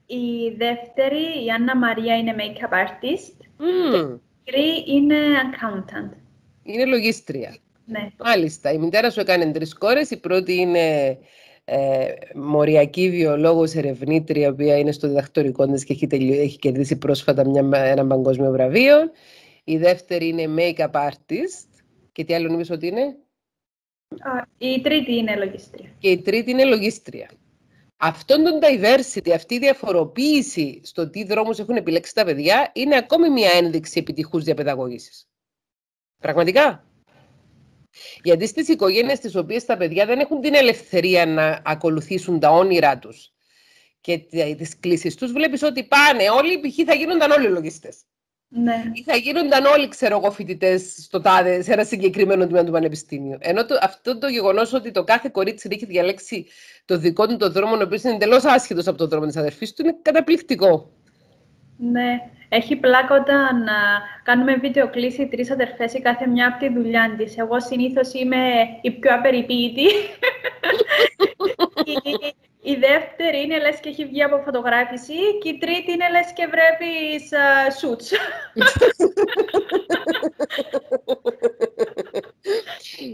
Η δεύτερη, η Άννα Μαρία, είναι make-up artist και η μικρή είναι accountant. Είναι λογίστρια. Ναι. Μάλιστα. Η μητέρα σου έκανε 3 κόρες. Η πρώτη είναι μοριακή βιολόγος ερευνήτρια, η οποία είναι στο διδακτορικό της και έχει κερδίσει πρόσφατα ένα παγκόσμιο βραβείο. Η δεύτερη είναι make-up artist. Και τι άλλο νομίζεις ότι είναι? Η τρίτη είναι λογίστρια. Και η τρίτη είναι λογίστρια. Αυτόν τον diversity, αυτή η διαφοροποίηση στο τι δρόμους έχουν επιλέξει τα παιδιά, είναι ακόμη μια ένδειξη επιτυχούς διαπαιδαγώγησης. Πραγματικά. Γιατί στις οικογένειες τις οποίες τα παιδιά δεν έχουν την ελευθερία να ακολουθήσουν τα όνειρά τους και τις κλήσεις τους, βλέπεις ότι πάνε όλοι, π.χ. θα γίνονταν όλοι λογιστές. Ναι. Ή θα γίνονταν όλοι, ξέρω εγώ, φοιτητές στο τάδε, σε ένα συγκεκριμένο τμήμα του πανεπιστήμιου. Ενώ αυτό το γεγονός ότι το κάθε κορίτσι έχει διαλέξει το δικό του το δρόμο, ο οποίος είναι εντελώς άσχετος από τον δρόμο της αδερφής του, είναι καταπληκτικό. Ναι. Έχει πλάκα όταν κάνουμε βίντεο κλήση 3 αδερφές η κάθε μια από τη δουλειά της. Εγώ συνήθως είμαι η πιο απεριποίητη. Η δεύτερη είναι λες και έχει βγει από φωτογράφηση και η τρίτη είναι λες και βρέπεις σούτς.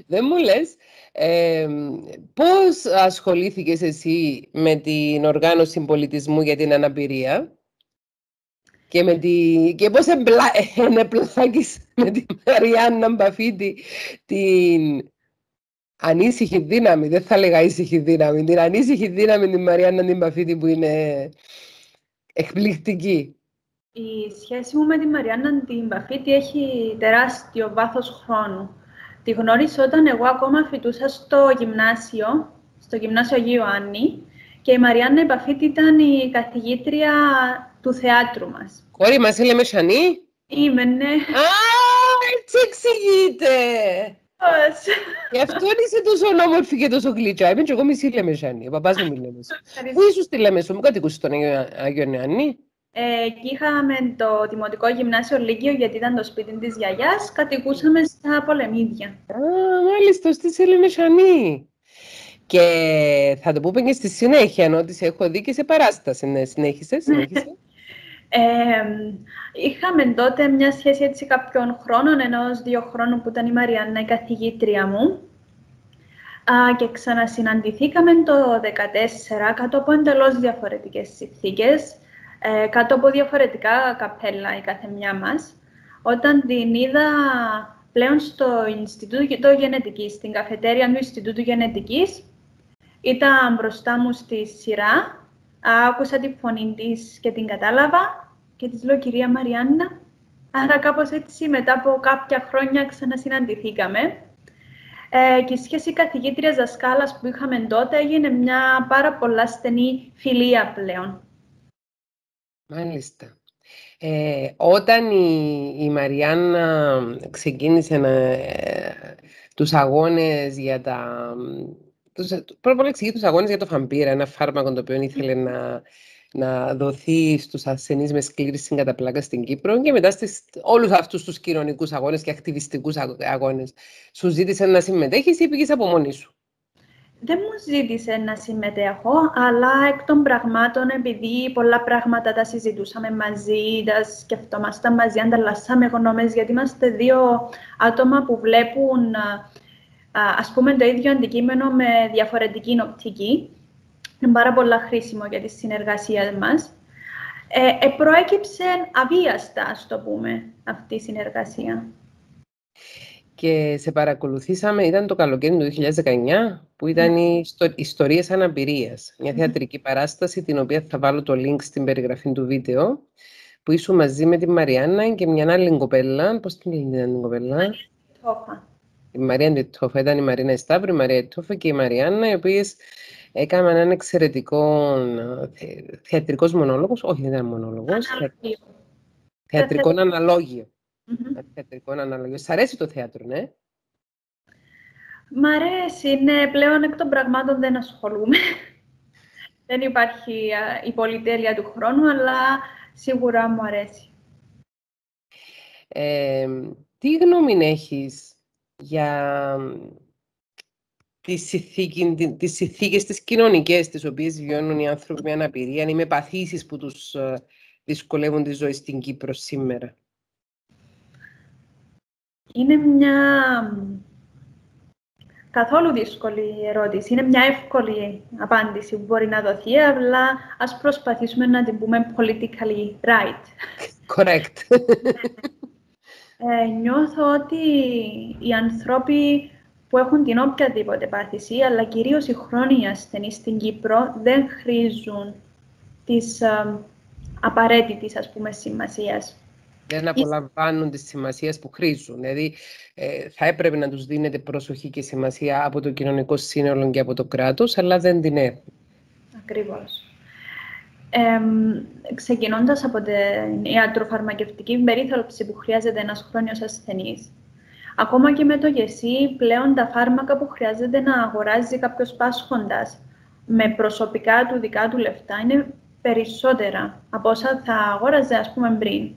Δεν μου λες. Πώς ασχολήθηκες εσύ με την οργάνωση πολιτισμού για την αναπηρία? και, και πώς ενεπλάκησε με τη Μαριάννα Μπαφίτη την ανήσυχη δύναμη, δεν θα λέγα ήσυχη δύναμη, την ανήσυχη δύναμη τη Μαριάννα την Μπαφίτη που είναι εκπληκτική. Η σχέση μου με τη Μαριάννα την Μπαφίτη έχει τεράστιο βάθος χρόνου. Τη γνώρισα όταν εγώ ακόμα φοιτούσα στο γυμνάσιο Αγίου Ιωάννη και η Μαριάννα Επαφίτη ήταν η καθηγήτρια του θεάτρου μας. Κόρη μας, λέμε Σανή. Είμαι, ναι. Α, έτσι εξηγείται. Πώς. Γι' αυτό είσαι τόσο όμορφη και τόσο γλυκιά. Είμαι και εγώ μισή λέμε Σανή. Ο παπάς μου λέμε. Πού ήσουν τη λέμε, μου κατοικούσε τον Άγιο Ιωάννη. Εκεί είχαμε το Δημοτικό Γυμνάσιο Λύκειο, γιατί ήταν το σπίτι της γιαγιάς, κατοικούσαμε στα Πολεμίδια. Α, μάλιστα, στις Ελληνεσανή. Και θα το πούμε και στη συνέχεια, ενώ τις έχω δει και σε παράσταση. Ναι, συνέχισε. Είχαμε τότε μια σχέση έτσι κάποιων χρόνων, ενός-2 χρόνων που ήταν η Μαριάννα, η καθηγήτρια μου. Και ξανασυναντηθήκαμε το 2014, κάτω από εντελώς διαφορετικές συνθήκες. Κάτω από διαφορετικά καπέλα η κάθε μια μας, όταν την είδα πλέον στο Ινστιτούτο Γενετικής, στην καφετέρια του Ινστιτούτου Γενετικής, ήταν μπροστά μου στη σειρά, άκουσα τη φωνή της και την κατάλαβα και της λέω «Κυρία Μαριάννα». Άρα κάπως έτσι μετά από κάποια χρόνια ξανασυναντηθήκαμε. Και η σχέση καθηγήτριας δασκάλας που είχαμε τότε έγινε μια πάρα πολλά στενή φιλία πλέον. Μάλιστα. Όταν η Μαριάννα ξεκίνησε τους αγώνες για τα... Πρώτα εξηγεί τους αγώνες για το φαμπύρα, ένα φάρμακο το οποίο ήθελε να δοθεί στους ασθενείς με σκλήρη συγκαταπλάκα στην Κύπρο και μετά στις όλους αυτούς τους κοινωνικούς αγώνες και ακτιβιστικούς αγώνες. Σου ζήτησε να συμμετέχεις ή πήγες από μόνη σου? Δεν μου ζήτησε να συμμετέχω, αλλά εκ των πραγμάτων, επειδή πολλά πράγματα τα συζητούσαμε μαζί, τα σκεφτόμασταν μαζί, ανταλλάσσαμε γνώμες, γιατί είμαστε 2 άτομα που βλέπουν, ας πούμε, το ίδιο αντικείμενο με διαφορετική οπτική. Είναι πάρα πολλά χρήσιμο για τη συνεργασία μας. Προέκυψε αβίαστα, ας το πούμε, αυτή η συνεργασία. Και σε παρακολουθήσαμε, ήταν το καλοκαίρι του 2019, που ήταν οι Ιστορίες Αναπηρίας, μια θεατρική παράσταση, την οποία θα βάλω το link στην περιγραφή του βίντεο, που ήσουν μαζί με τη Μαριάννα και μια άλλη κοπέλα. Πώς την λένε την κοπέλα? Η Μαριάννα Τόφα. Ήταν η Μαρίνα Σταύρου, η Μαρία Τόφα και η Μαριάννα, οι οποίες έκαναν έναν εξαιρετικό θεατρικός μονόλογος, όχι δεν ήταν μονόλογος, θεατρικό αναλόγιο. Θεατρικό αναλογείο. Σ' αρέσει το θέατρο, ναι? Μ' αρέσει, ναι. Πλέον εκ των πραγμάτων δεν ασχολούμαι. Δεν υπάρχει η πολυτέλεια του χρόνου, αλλά σίγουρα μου αρέσει. Τι γνώμη έχεις για τις συνθήκες τις κοινωνικές, τις οποίες βιώνουν οι άνθρωποι με αναπηρία, ή με παθήσεις που τους δυσκολεύουν τη ζωή στην Κύπρο σήμερα? Είναι μια καθόλου δύσκολη ερώτηση. Είναι μια εύκολη απάντηση που μπορεί να δοθεί, αλλά ας προσπαθήσουμε να την πούμε politically right. Correct. Νιώθω ότι οι ανθρώποι που έχουν την οποιαδήποτε πάθηση, αλλά κυρίως οι χρόνιοι ασθενείς στην Κύπρο, δεν χρήζουν της απαραίτητης, ας πούμε, σημασίας. Δεν απολαμβάνουν τις σημασίες που χρήζουν. Δηλαδή, θα έπρεπε να τους δίνεται προσοχή και σημασία από το κοινωνικό σύνολο και από το κράτος, αλλά δεν την έχουν. Ακριβώς. Ξεκινώντας από την ιατροφαρμακευτική περίθαλψη που χρειάζεται ένας χρόνιος ασθενής, ακόμα και με το γεσί, πλέον τα φάρμακα που χρειάζεται να αγοράζει κάποιος πάσχοντας με προσωπικά του δικά του λεφτά είναι περισσότερα από όσα θα αγόραζε, ας πούμε, πριν.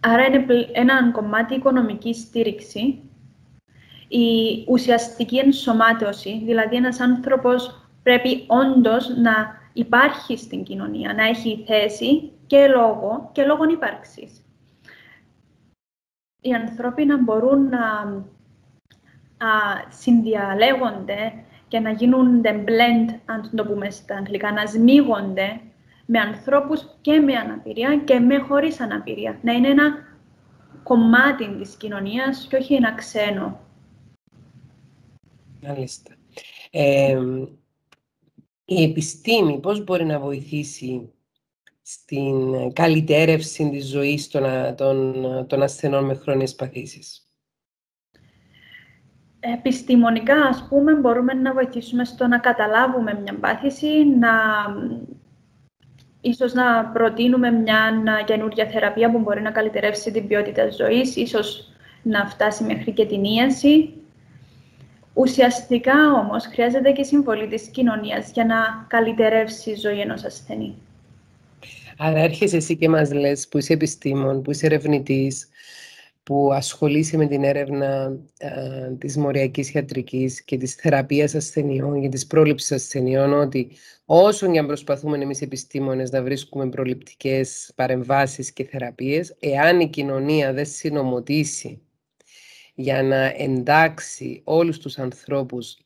Άρα είναι ένα κομμάτι οικονομική στήριξη, η ουσιαστική ενσωμάτωση, δηλαδή ένας άνθρωπος πρέπει όντως να υπάρχει στην κοινωνία, να έχει θέση και λόγο και λόγον ύπαρξης. Οι άνθρωποι να μπορούν να συνδιαλέγονται και να γίνουν blend, αν το πούμε στα αγγλικά, να σμίγονται με ανθρώπους και με αναπηρία και με χωρίς αναπηρία. Να είναι ένα κομμάτι της κοινωνίας και όχι ένα ξένο. Μάλιστα. Η επιστήμη πώς μπορεί να βοηθήσει στην καλυτέρευση της ζωής των ασθενών με χρόνιες παθήσεις? Επιστημονικά, ας πούμε, μπορούμε να βοηθήσουμε στο να καταλάβουμε μια πάθηση, ίσως να προτείνουμε μια καινούργια θεραπεία που μπορεί να καλυτερεύσει την ποιότητα ζωής, ίσως να φτάσει μέχρι και την ίαση. Ουσιαστικά, όμως, χρειάζεται και συμβολή της κοινωνίας για να καλυτερεύσει η ζωή ενός ασθενή. Άρα έρχεσαι εσύ και μας λες, που είσαι επιστήμον, που είσαι ερευνητής, που ασχολείσαι με την έρευνα της μοριακής ιατρικής και της θεραπείας ασθενειών και της πρόληψης ασθενειών, ότι όσο και αν προσπαθούμε εμείς επιστήμονες να βρίσκουμε προληπτικές παρεμβάσεις και θεραπείες, εάν η κοινωνία δεν συνομωτήσει για να εντάξει όλους τους ανθρώπους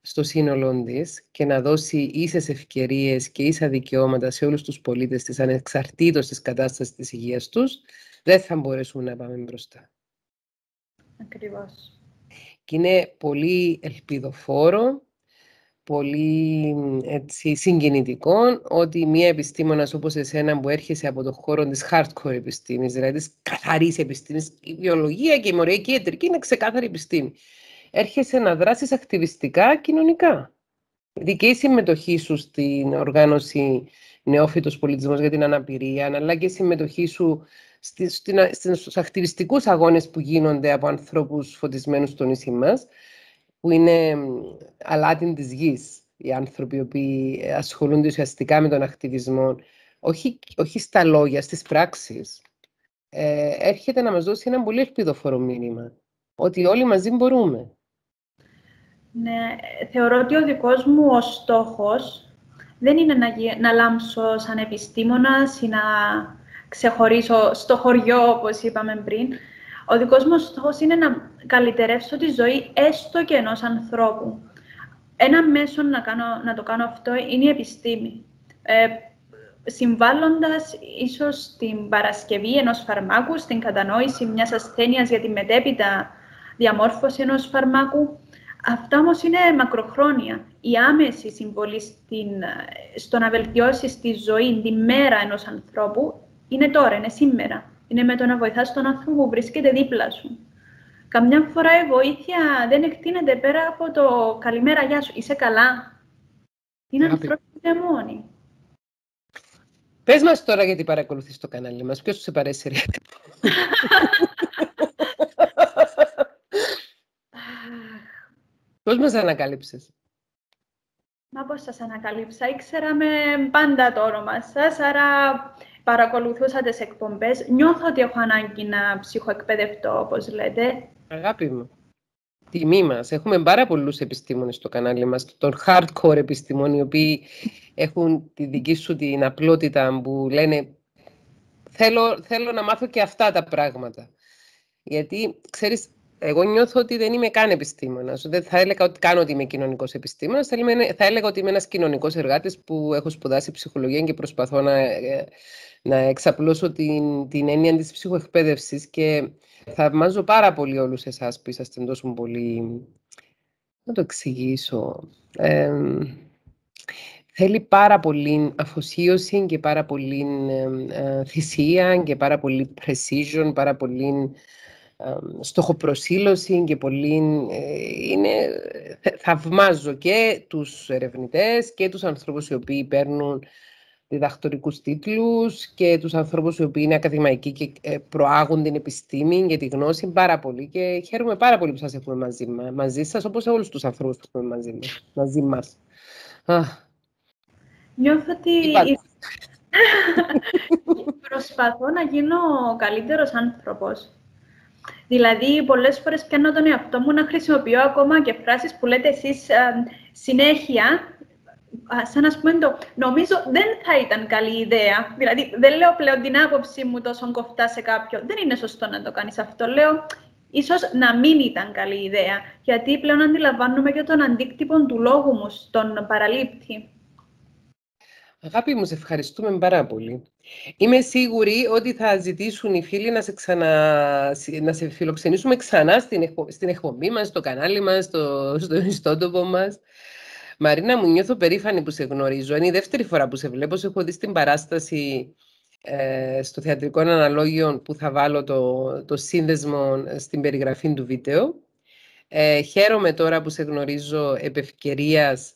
στο σύνολό της και να δώσει ίσες ευκαιρίες και ίσα δικαιώματα σε όλους τους πολίτες της, ανεξαρτήτως της κατάστασης της υγείας τους, δεν θα μπορέσουμε να πάμε μπροστά. Ακριβώς. Και είναι πολύ ελπιδοφόρο, πολύ έτσι, συγκινητικό, ότι μία επιστήμονας όπως εσένα που έρχεσαι από το χώρο της hardcore επιστήμης, δηλαδή της καθαρής επιστήμης, η βιολογία και η μοριακή ιατρική είναι ξεκάθαρη επιστήμη, έρχεσαι να δράσεις ακτιβιστικά κοινωνικά. Δηλαδή και η συμμετοχή σου στην οργάνωση Νεόφυτος Πολιτισμός για την Αναπηρία, αλλά και η συμμετοχή σου στους ακτιβιστικούς αγώνες που γίνονται από ανθρώπους φωτισμένους στο νησί μας, που είναι αλάτιν της γης, οι άνθρωποι οι οποίοι ασχολούνται ουσιαστικά με τον ακτιβισμό, όχι στα λόγια, στις πράξεις, έρχεται να μας δώσει ένα πολύ ελπιδοφόρο μήνυμα, ότι όλοι μαζί μπορούμε. Ναι, θεωρώ ότι ο δικός μου ο στόχος δεν είναι να λάμψω σαν επιστήμονας ή να ξεχωρίσω στο χωριό, όπως είπαμε πριν. Ο δικός μου στόχος είναι να καλυτερεύσω τη ζωή έστω και ενός ανθρώπου. Ένα μέσο να το κάνω αυτό είναι η επιστήμη. Συμβάλλοντας ίσως στην παρασκευή ενός φαρμάκου, στην κατανόηση μιας ασθένειας για τη μετέπειτα διαμόρφωση ενός φαρμάκου. Αυτά όμως είναι μακροχρόνια. Η άμεση συμβολή στο να βελτιώσεις τη ζωή, τη μέρα ενός ανθρώπου, είναι τώρα, είναι σήμερα. Είναι με το να βοηθάς τον άνθρωπο που βρίσκεται δίπλα σου. Καμιά φορά η βοήθεια δεν εκτείνεται πέρα από το «Καλημέρα, γεια σου, είσαι καλά». Είναι ανθρώπινη μόνη. Πες μας τώρα γιατί παρακολουθείς το κανάλι μας. Ποιος σε παρέσυρε? Πώς μας ανακαλύψες? Μα πώς σας ανακαλύψα. Ήξεραμε πάντα το όνομα σας, άρα παρακολουθούσα τις εκπομπές. Νιώθω ότι έχω ανάγκη να ψυχοεκπαιδευτώ, όπως λέτε. Αγάπη μου, τιμή μας. Έχουμε πάρα πολλούς επιστήμονες στο κανάλι μας, των hardcore επιστήμων, οι οποίοι έχουν τη δική σου την απλότητα που λένε «Θέλω να μάθω και αυτά τα πράγματα». Γιατί, ξέρεις, εγώ νιώθω ότι δεν είμαι καν επιστήμονας. Δεν θα έλεγα ότι κάνω ότι είμαι κοινωνικός επιστήμονας. Θα έλεγα ότι είμαι ένας κοινωνικός εργάτης που έχω σπουδάσει ψυχολογία και προσπαθώ να εξαπλώσω την έννοια της ψυχοεκπαίδευσης. Και θαυμάζω πάρα πολύ όλους εσάς που είσαστε τόσο πολύ. Να το εξηγήσω. Θέλει πάρα πολύ αφοσίωση και πάρα πολύ θυσία και πάρα πολύ precision, πάρα πολύ στοχοπροσήλωση και πολύ. Θαυμάζω και τους ερευνητές και τους ανθρώπους οι οποίοι παίρνουν διδακτορικούς τίτλους και τους ανθρώπους οι οποίοι είναι ακαδημαϊκοί και προάγουν την επιστήμη και τη γνώση πάρα πολύ, και χαίρομαι πάρα πολύ που σας έχουμε μαζί σας, όπως όλους τους ανθρώπους που έχουμε μαζί μας. Νιώθω ότι προσπαθώ να γίνω καλύτερος άνθρωπος. Δηλαδή, πολλές φορές πιάνω τον εαυτό μου να χρησιμοποιώ ακόμα και φράσεις που λέτε εσείς συνέχεια, σαν να πούμε το «νομίζω δεν θα ήταν καλή ιδέα». Δηλαδή, δεν λέω πλέον την άποψή μου τόσο κοφτά σε κάποιον. Δεν είναι σωστό να το κάνεις αυτό. Λέω, ίσως να μην ήταν καλή ιδέα. Γιατί πλέον αντιλαμβάνομαι και τον αντίκτυπο του λόγου μου στον παραλήπτη. Αγάπη μου, σε ευχαριστούμε πάρα πολύ. Είμαι σίγουρη ότι θα ζητήσουν οι φίλοι να σε φιλοξενήσουμε ξανά στην εκπομπή μας, στο κανάλι μας, στο ιστότοπο μας. Μαρίνα μου, νιώθω περήφανη που σε γνωρίζω. Είναι η δεύτερη φορά που σε βλέπω. Σε έχω δει στην παράσταση στο Θεατρικό Αναλόγιο που θα βάλω το σύνδεσμο στην περιγραφή του βίντεο. Χαίρομαι τώρα που σε γνωρίζω επ' ευκαιρίας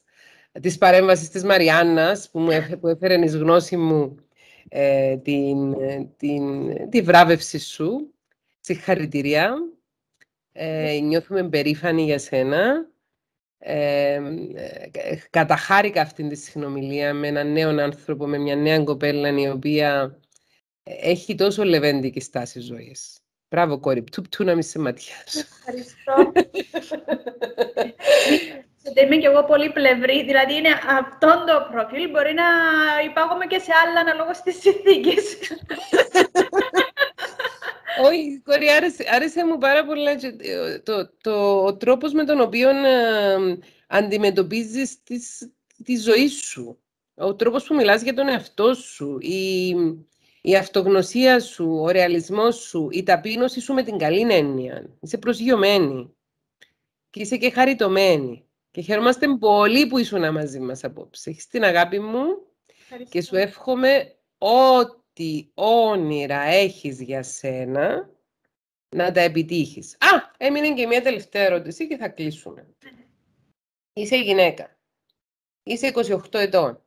της παρέμβασης της Μαριάννας που έφερε εις γνώση μου τη βράβευση σου. Συγχαρητήρια. Νιώθουμε περήφανοι για σένα. Καταχάρηκα αυτήν τη συνομιλία με έναν νέο άνθρωπο, με μια νέα κοπέλα η οποία έχει τόσο λεβέντικη στάση ζωής. Μπράβο, κόρη. Πτουπτού να μη σε ματιάσω. Ευχαριστώ. Είμαι και εγώ πολύ πλευρή, δηλαδή είναι αυτόν το προφίλ, μπορεί να υπάρχομαι και σε άλλα αναλόγως στις συνθήκες. Όχι, κόρη, άρεσε μου πάρα πολύ ο τρόπος με τον οποίο αντιμετωπίζεις τη ζωή σου, ο τρόπος που μιλάς για τον εαυτό σου, η αυτογνωσία σου, ο ρεαλισμός σου, η ταπείνωση σου με την καλή έννοια. Είσαι προσγειωμένη και είσαι και χαριτωμένη. Και χαιρόμαστε πολύ που ήσουν μαζί μας απόψε. Έχεις την αγάπη μου. Ευχαριστώ. Και σου εύχομαι ό,τι όνειρα έχεις για σένα να τα επιτύχεις. Έμεινε και μια τελευταία ερώτηση και θα κλείσουμε. Είσαι γυναίκα. Είσαι 28 ετών.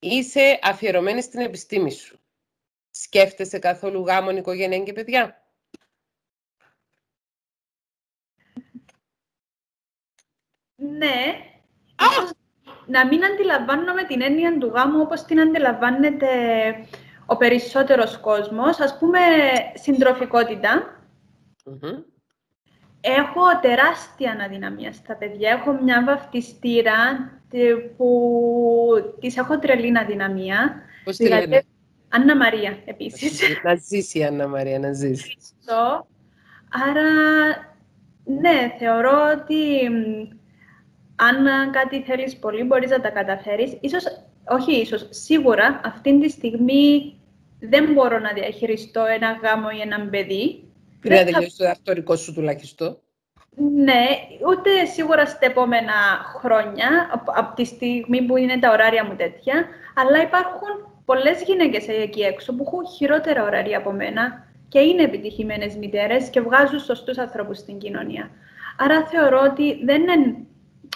Είσαι αφιερωμένη στην επιστήμη σου. Σκέφτεσαι καθόλου γάμον, οικογένεια και παιδιά? Ναι. Να μην αντιλαμβάνομαι την έννοια του γάμου όπως την αντιλαμβάνεται ο περισσότερος κόσμος. Ας πούμε συντροφικότητα. Έχω τεράστια αναδυναμία στα παιδιά. Έχω μια βαφτιστήρα που της έχω τρελή αδυναμία. Πώς τη λένε? Άννα Μαρία, επίσης. Να ζήσει η Άννα Μαρία, να ζήσει. Άρα, ναι, θεωρώ ότι αν κάτι θέλεις πολύ, μπορείς να τα καταφέρεις. Σίγουρα, αυτή τη στιγμή δεν μπορώ να διαχειριστώ ένα γάμο ή έναν παιδί. Πρέπει να τελειώσεις το διδακτορικό σου τουλάχιστον. Ναι, ούτε σίγουρα στα επόμενα χρόνια, από τη στιγμή που είναι τα ωράρια μου τέτοια, αλλά υπάρχουν πολλές γυναίκες εκεί έξω που έχουν χειρότερα ωράρια από μένα και είναι επιτυχημένες μητέρες και βγάζουν σωστούς ανθρώπους στην κοινωνία. Άρα θεωρώ ότι δεν είναι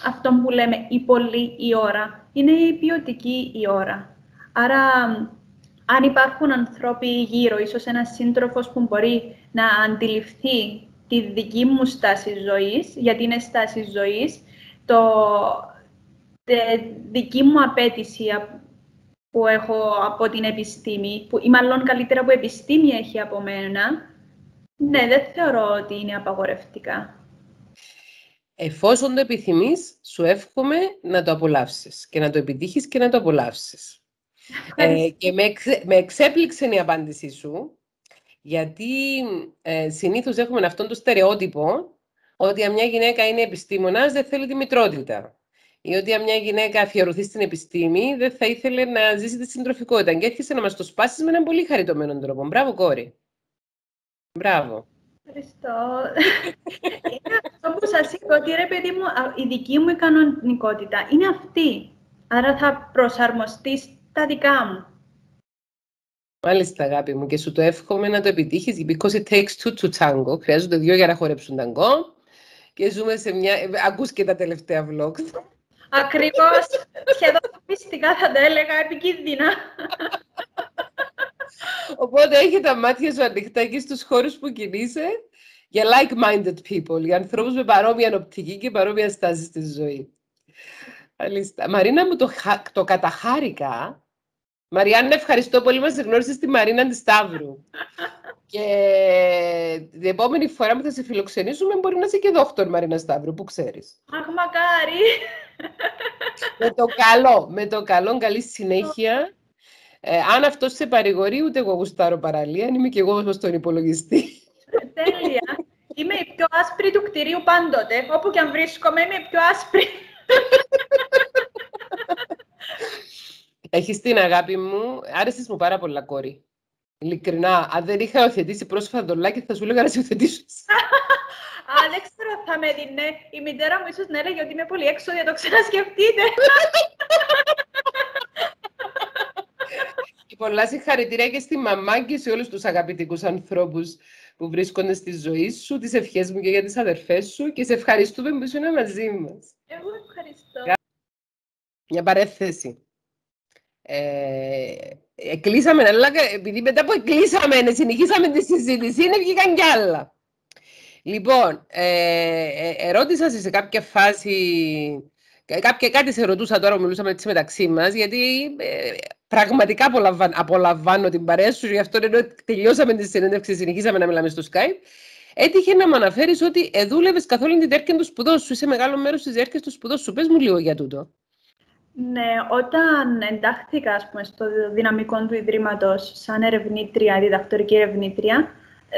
αυτό που λέμε η πολλή η ώρα, είναι η ποιοτική η ώρα. Άρα, αν υπάρχουν ανθρώποι γύρω, ίσως ένας σύντροφος που μπορεί να αντιληφθεί τη δική μου στάση ζωής, γιατί είναι στάση ζωής, τη δική μου απέτηση που έχω από την επιστήμη, ή μάλλον καλύτερα που η επιστήμη έχει από μένα, ναι, δεν θεωρώ ότι είναι απαγορευτικά. Εφόσον το επιθυμείς, σου εύχομαι να το απολαύσεις και να το επιτύχεις και να το απολαύσεις. Και με εξέπληξε η απάντησή σου, γιατί συνήθως έχουμε αυτόν τον στερεότυπο ότι αν μια γυναίκα είναι επιστήμονας δεν θέλει τη μητρότητα, ή ότι αν μια γυναίκα αφιερωθεί στην επιστήμη δεν θα ήθελε να ζήσει τη συντροφικότητα, και έρχεσαι να μας το σπάσεις με έναν πολύ χαριτωμένο τρόπο. Μπράβο, κόρη. Μπράβο. Ευχαριστώ. Είναι αυτό που σας είπα, ότι ρε παιδί μου, η δική μου ικανονικότητα είναι αυτή. Άρα θα προσαρμοστείς τα δικά μου. Μάλιστα, αγάπη μου, και σου το εύχομαι να το επιτύχεις, because it takes two to tango. Χρειάζονται δύο για να χορέψουν ταγκό. Και ζούμε σε μια... Ακούς και τα τελευταία vlogs. Ακριβώς. Σχεδόν πιστικά θα τα έλεγα, επικίνδυνα. Οπότε έχει τα μάτια σου ανοιχτά εκεί στους χώρους που κινείσαι για like-minded people, για ανθρώπους με παρόμοια οπτική και παρόμοια στάση στη ζωή. Μάλιστα. Μαρίνα μου, το καταχάρηκα. Μαριάννα, ευχαριστώ πολύ. Μας γνώρισες τη Μαρίνα τη Σταύρου. Και την επόμενη φορά που θα σε φιλοξενήσουμε μπορεί να είσαι και δόκτωρ Μαρίνα Σταύρου, που ξέρεις. Αχ, μακάρι. Με το καλό, καλή συνέχεια. Αν αυτό σε παρηγορεί, ούτε εγώ γουστάρω παραλία, είμαι και εγώ όπως τον υπολογιστή. Τέλεια. Είμαι η πιο άσπρη του κτηρίου πάντοτε. Όπου και αν βρίσκομαι, είμαι η πιο άσπρη. Έχεις την αγάπη μου. Άρεσες μου πάρα πολλά, κόρη. Ειλικρινά, αν δεν είχα οθετήσει πρόσφατα τον Λάκη, θα σου έλεγα να σε οθετήσω. Α, δεν ξέρω, θα με δίνε. Η μητέρα μου ίσως να έλεγε ότι είμαι πολύ έξοδια, το ξανασκεφτείτε. Και πολλά συγχαρητήρια και στη μαμά και σε όλους τους αγαπητικούς ανθρώπους που βρίσκονται στη ζωή σου. Τις ευχές μου και για τις αδερφές σου. Και σε ευχαριστούμε που ήσουν μαζί μας. Εγώ ευχαριστώ. Μια παρέθεση. Εκλείσαμε, αλλά επειδή μετά που εκλείσαμε, συνεχίσαμε τη συζήτηση, είναι βγήκαν κι άλλα. Λοιπόν, ερώτησα σε κάποια φάση, κάτι σε ρωτούσα τώρα, μιλούσαμε έτσι μεταξύ μας, γιατί πραγματικά απολαμβάνω την παρέα σου, γι' αυτό ενώ τελειώσαμε τη συνέντευξη, συνεχίσαμε να μιλάμε στο Skype. Έτυχε να μου αναφέρεις ότι δούλευες καθόλου τη διάρκεια του σπουδών σου, είσαι μεγάλο μέρος της διάρκειας του σπουδών σου. Πες μου λίγο για τούτο. Ναι, όταν εντάχθηκα στο δυναμικό του Ιδρύματος σαν ερευνήτρια, διδακτορική ερευνήτρια,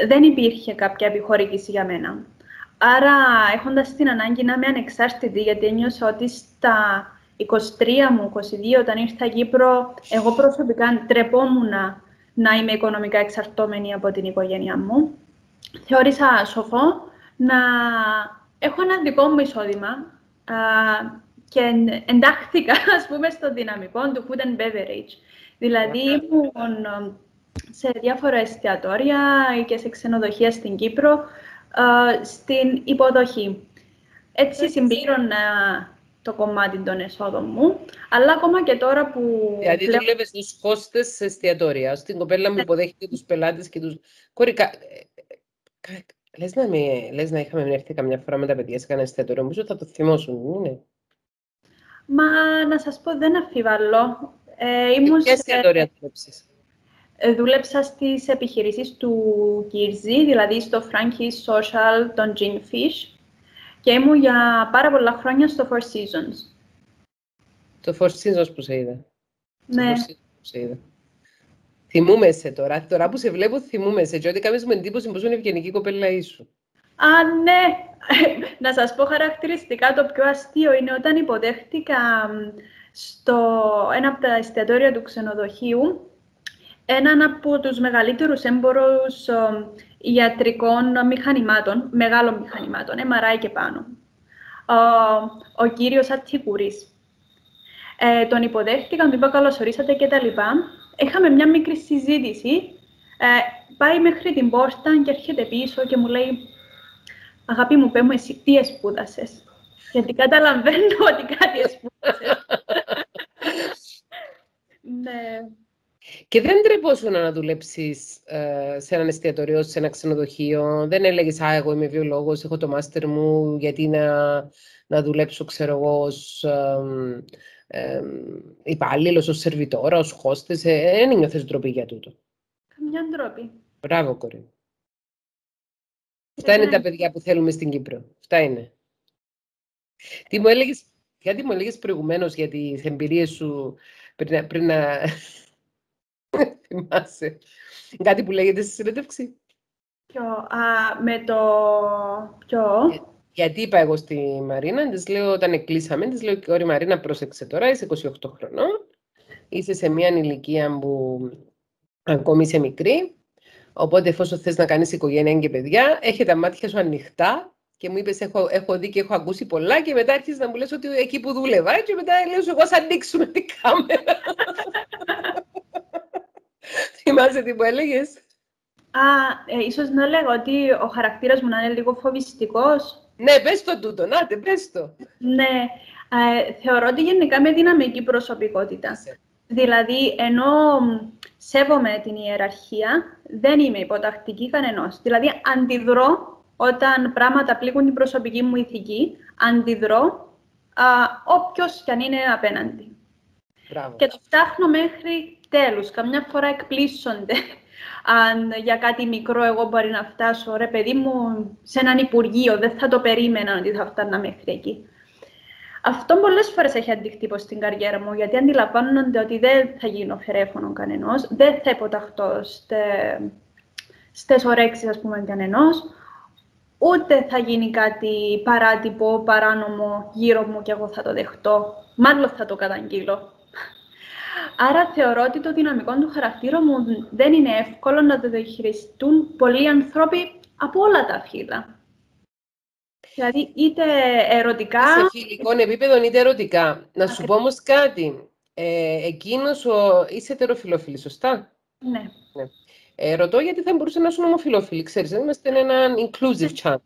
δεν υπήρχε κάποια επιχορήγηση για μένα. Άρα, έχοντας την ανάγκη να είμαι ανεξάρτητη, γιατί ένιωσα ότι στα 23 μου, 22, όταν ήρθα Κύπρο, εγώ προσωπικά ντρεπόμουν να είμαι οικονομικά εξαρτώμενη από την οικογένειά μου. Θεώρησα σοφό να έχω ένα δικό μου εισόδημα, και εντάχθηκα, ας πούμε, στο δυναμικό του food and beverage. Δηλαδή, ήμουν σε διάφορα εστιατόρια και σε ξενοδοχεία στην Κύπρο, στην υποδοχή. Έτσι συμπλήρωνα το κομμάτι των εσόδων μου, αλλά ακόμα και τώρα που... Δηλαδή, δουλεύες τους χώστες σε εστιατόρια. Στην κοπέλα μου υποδέχεται τους πελάτες και τους... Κορικά... Λες να είχαμε έρθει καμιά φορά με τα παιδιά σε κανένα εστιατόριο. Νομίζω θα το θυμώσουν, δεν είναι? Μα να σας πω, δεν αμφιβάλλω. Δούλεψα στις επιχειρήσεις του Κύρζη, δηλαδή στο Frankie's Social, τον Gin Fish, και ήμουν για πάρα πολλά χρόνια στο Four Seasons. Το Four Seasons που σε είδα. Ναι. Θυμούμαι σε τώρα. Τώρα που σε βλέπω, θυμούμαι σε. Και ότι κάνεις μου εντύπωση πως είναι ευγενική κοπέλα ήσου. Α, ναι. Να σας πω χαρακτηριστικά, το πιο αστείο είναι όταν υποδέχτηκα στο ένα από τα εστιατόρια του ξενοδοχείου έναν από τους μεγαλύτερους έμπορους ιατρικών μηχανημάτων, μεγάλων μηχανημάτων, MRI και πάνω. Ο κύριος Ατσικούρης. Τον υποδέχτηκαν, του είπα καλώς ορίσατε και τα λοιπά. Είχαμε μια μικρή συζήτηση, πάει μέχρι την πόρτα και έρχεται πίσω και μου λέει «Αγάπη μου, πέ μου, εσύ τι εσπούδασες?» Γιατί καταλαβαίνω ότι κάτι εσπούδασες. Ναι. Και δεν τρεπόσουν να δουλέψεις σε έναν εστιατοριό, σε ένα ξενοδοχείο. Δεν έλεγες «Α, εγώ είμαι βιολόγος, έχω το μάστερ μου, γιατί να δουλέψω, ξέρω εγώ, ως υπάλληλος, ως σερβιτόρα, ως χώστες». Δεν νιώθες ντροπή για τούτο? Καμιά ντροπή. Μπράβο, κορή. Αυτά είναι τα παιδιά που θέλουμε στην Κύπρο. Αυτά είναι. Τι μου έλεγες, γιατί μου έλεγες προηγουμένως για τις εμπειρίες σου πριν να θυμάσαι? Κάτι που λέγεται στη συνέντευξη. Γιατί είπα εγώ στη Μαρίνα, της λέω όταν εκλείσαμε, της λέω «Ωρη Μαρίνα, πρόσεξε τώρα, είσαι 28 χρονών, είσαι σε μια ηλικία που ακόμη είσαι μικρή. Οπότε, εφόσον θες να κάνεις οικογένεια και παιδιά, έχει τα μάτια σου ανοιχτά». Και μου είπες έχω δει και έχω ακούσει πολλά και μετά άρχισες να μου λες ότι εκεί που δούλευα και μετά λέω εγώ θα ανοίξουμε την κάμερα. Θυμάσαι τι μου έλεγες? Ίσως να λέγω ότι ο χαρακτήρας μου να είναι λίγο φοβιστικός. Ναι, πες το τούτο, νάτε, πες το. Ναι, θεωρώ ότι γενικά με δυναμική προσωπικότητα. Δηλαδή, ενώ σέβομαι την ιεραρχία, δεν είμαι υποτακτική κανενός. Δηλαδή, αντιδρώ όταν πράγματα πλήγουν την προσωπική μου ηθική, αντιδρώ όποιος κι αν είναι απέναντι. Μπράβο. Και το φτάχνω μέχρι τέλους. Καμιά φορά εκπλήσονται. Αν για κάτι μικρό εγώ μπορεί να φτάσω, ρε παιδί μου, σε έναν υπουργείο, δεν θα το περίμενα ότι θα φτάνα μέχρι εκεί. Αυτό πολλές φορές έχει αντίκτυπο στην καριέρα μου, γιατί αντιλαμβάνονται ότι δεν θα γίνω φερέφωνο κανενός, δεν θα υποταχτώ στις ορέξεις, ας πούμε, κανενός, ούτε θα γίνει κάτι παράτυπο, παράνομο γύρω μου και εγώ θα το δεχτώ. Μάλλον θα το καταγγείλω. Άρα θεωρώ ότι το δυναμικό του χαρακτήρα μου δεν είναι εύκολο να το διαχειριστούν πολλοί άνθρωποι από όλα τα φύλλα. Δηλαδή είτε ερωτικά... Σε φιλικό επίπεδο είτε ερωτικά. Να σου πω όμως κάτι. Είσαι ετεροφιλόφιλη, σωστά? Ναι. Ρωτώ γιατί θα μπορούσε να είσαι ομοφιλόφιλη. Ξέρεις, είμαστε έναν inclusive channel.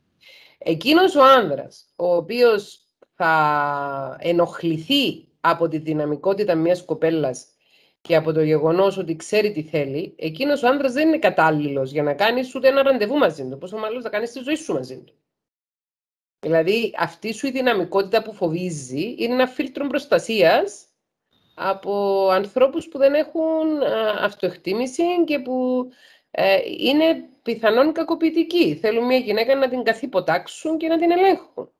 Εκείνος ο άνδρας, ο οποίος θα ενοχληθεί από τη δυναμικότητα μιας κοπέλας και από το γεγονός ότι ξέρει τι θέλει, εκείνος ο άνδρας δεν είναι κατάλληλος για να κάνεις ούτε ένα ραντεβού μαζί του. Πόσο μάλλον θα κάνεις τη ζωή σου μαζί του. Δηλαδή, αυτή σου η δυναμικότητα που φοβίζει είναι ένα φίλτρο προστασίας από ανθρώπους που δεν έχουν αυτοεκτίμηση και που είναι πιθανόν κακοποιητικοί. Θέλουν μια γυναίκα να την καθυποτάξουν και να την ελέγχουν.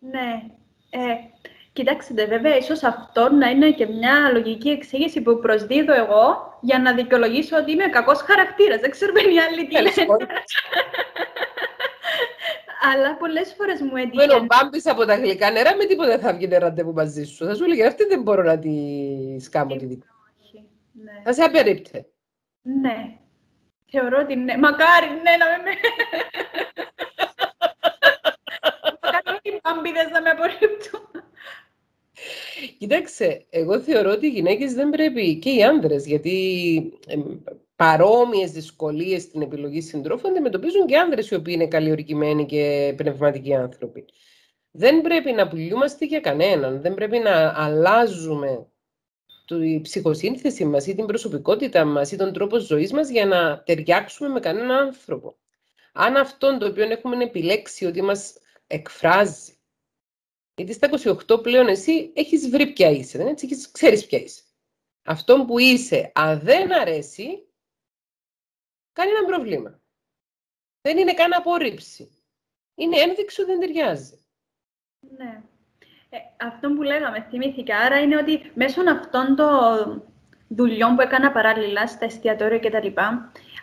Ναι. Κοιτάξτε, βέβαια, ίσως αυτό να είναι και μια λογική εξήγηση που προσδίδω εγώ για να δικαιολογήσω ότι είμαι κακός χαρακτήρας. Δεν ξέρω οι άλλοι τι λένε. Αλλά πολλές φορές μου έτυχε. Μένω μπάμπης από τα γλυκά νερά, με τίποτα θα βγει ραντεβού μαζί σου. Θα σου έλεγε, αυτή δεν μπορώ να τη σκάμω τη δική. Ναι. Θα σε απερίπτε. Ναι. Θεωρώ ότι ναι. Μακάρι, ναι, να με... Μακάρι ότι οι μπάμπηδες να με απορρίπτουν. Κοιτάξτε, εγώ θεωρώ ότι οι γυναίκες δεν πρέπει, και οι άνδρες, γιατί παρόμοιες δυσκολίες στην επιλογή συντρόφων αντιμετωπίζουν και άνδρες οι οποίοι είναι καλλιορκημένοι και πνευματικοί άνθρωποι. Δεν πρέπει να πουλιούμαστε για κανέναν, δεν πρέπει να αλλάζουμε τη ψυχοσύνθεση μας ή την προσωπικότητα μας ή τον τρόπο ζωής μας για να ταιριάξουμε με κανέναν άνθρωπο. Αν αυτόν το οποίο έχουμε επιλέξει ότι μας εκφράζει, γιατί στα 28 πλέον εσύ έχεις βρει ποια είσαι, δεν έτσι, ξέρεις ποια είσαι. Αυτό που είσαι, αν δεν αρέσει, κάνει ένα πρόβλημα. Δεν είναι καν απόρριψη. Είναι ένδειξη ότι δεν ταιριάζει. Ναι. Αυτό που λέγαμε, θυμήθηκα. Άρα είναι ότι μέσω αυτών των δουλειών που έκανα παράλληλα στα εστιατόρια κτλ.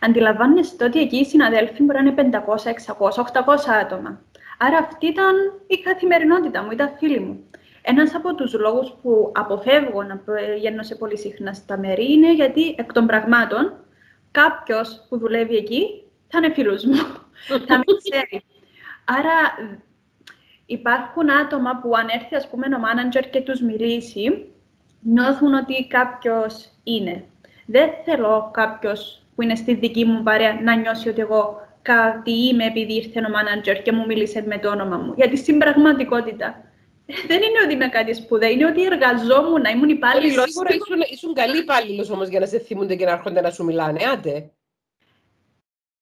Αντιλαμβάνεστε ότι εκεί οι συναδέλφοι μπορεί να είναι 500, 600, 800 άτομα. Άρα αυτή ήταν η καθημερινότητα μου, ήταν φίλη μου. Ένας από τους λόγους που αποφεύγω να πηγαίνω σε πολύ συχνά στα μέρη είναι γιατί εκ των πραγμάτων κάποιος που δουλεύει εκεί θα είναι φίλος μου, θα με ξέρει. Άρα υπάρχουν άτομα που αν έρθει ας πούμε ο μάνατζερ και τους μιλήσει, νιώθουν ότι κάποιος είναι. Δεν θέλω κάποιος που είναι στη δική μου παρέα να νιώσει ότι εγώ κάτι είμαι επειδή ήρθε ο μάνατζερ και μου μίλησε με το όνομα μου. Γιατί στην πραγματικότητα δεν είναι ότι είμαι κάτι σπουδαία, είναι ότι εργαζόμουν, ήμουν υπάλληλος. Σίγουρα ήσουν καλή υπάλληλος όμως για να σε θυμούνται και να έρχονται να σου μιλάνε, άντε.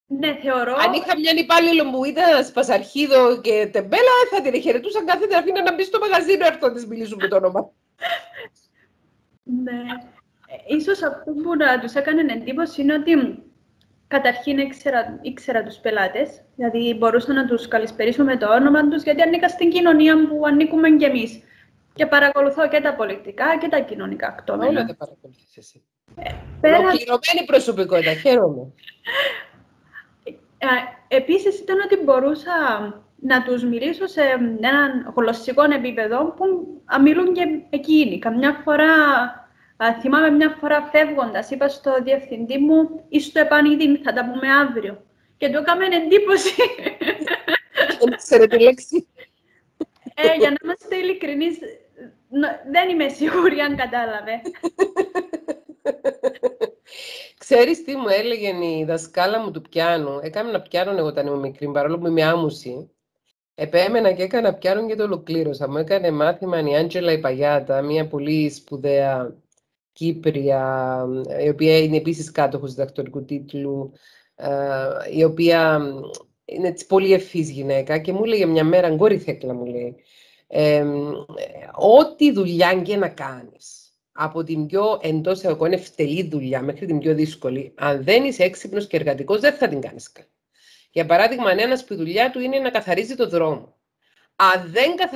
Ναι, θεωρώ. Αν είχα μια υπάλληλο που ήταν σπασαρχίδο και τεμπέλα, θα την χαιρετούσαν κάθε τραφήνα να μπει στο μαγαζίνο, έρθω να της μιλήσουν με το όνομα. Ναι. Ίσως αυτό που να τους έκανε εντύπωση είναι ότι καταρχήν ήξερα τους πελάτες, δηλαδή μπορούσα να τους καλησπερίσω με το όνομα τους, γιατί ανήκα στην κοινωνία που ανήκουμε κι εμείς. Και παρακολουθώ και τα πολιτικά και τα κοινωνικά ακτώμενα. Όλα τα παρακολουθείς εσύ. Ολοκληρωμένη προσωπικότητα, χαίρομαι. Επίσης ήταν ότι μπορούσα να τους μιλήσω σε έναν γλωσσικό επίπεδο που μιλούν και εκείνοι. Καμιά φορά... θυμάμαι μια φορά φεύγοντας, είπα στο διευθυντή μου ή στο επανειδή, θα τα πούμε αύριο. Και του έκαμε εντύπωση. Δεν ξέρω τη λέξη. Για να είμαστε ειλικρινείς, δεν είμαι σίγουρη αν κατάλαβε. Ξέρεις τι μου έλεγε η δασκάλα μου του πιάνου? Έκανα να πιάνουν εγώ όταν ήμουν μικρή, παρόλο που είμαι άμουση. Επέμενα και έκανα πιάνουν και το ολοκλήρωσα. Μου έκανε μάθημα η Άντζελα η Παγιάτα, μια πολύ σπουδαία Κύπρια, η οποία είναι επίσης κάτοχος διδακτορικού τίτλου, η οποία είναι έτσι πολύ ευφύς γυναίκα και μου έλεγε μια μέρα, Γκόρη Θέκλα μου λέει, ό,τι δουλειά και να κάνεις, από την πιο εντός εγωγών ευτελή δουλειά μέχρι την πιο δύσκολη, αν δεν είσαι έξυπνος και εργατικός δεν θα την κάνεις καλά. Για παράδειγμα, ένας που η δουλειά του είναι να καθαρίζει το δρόμο.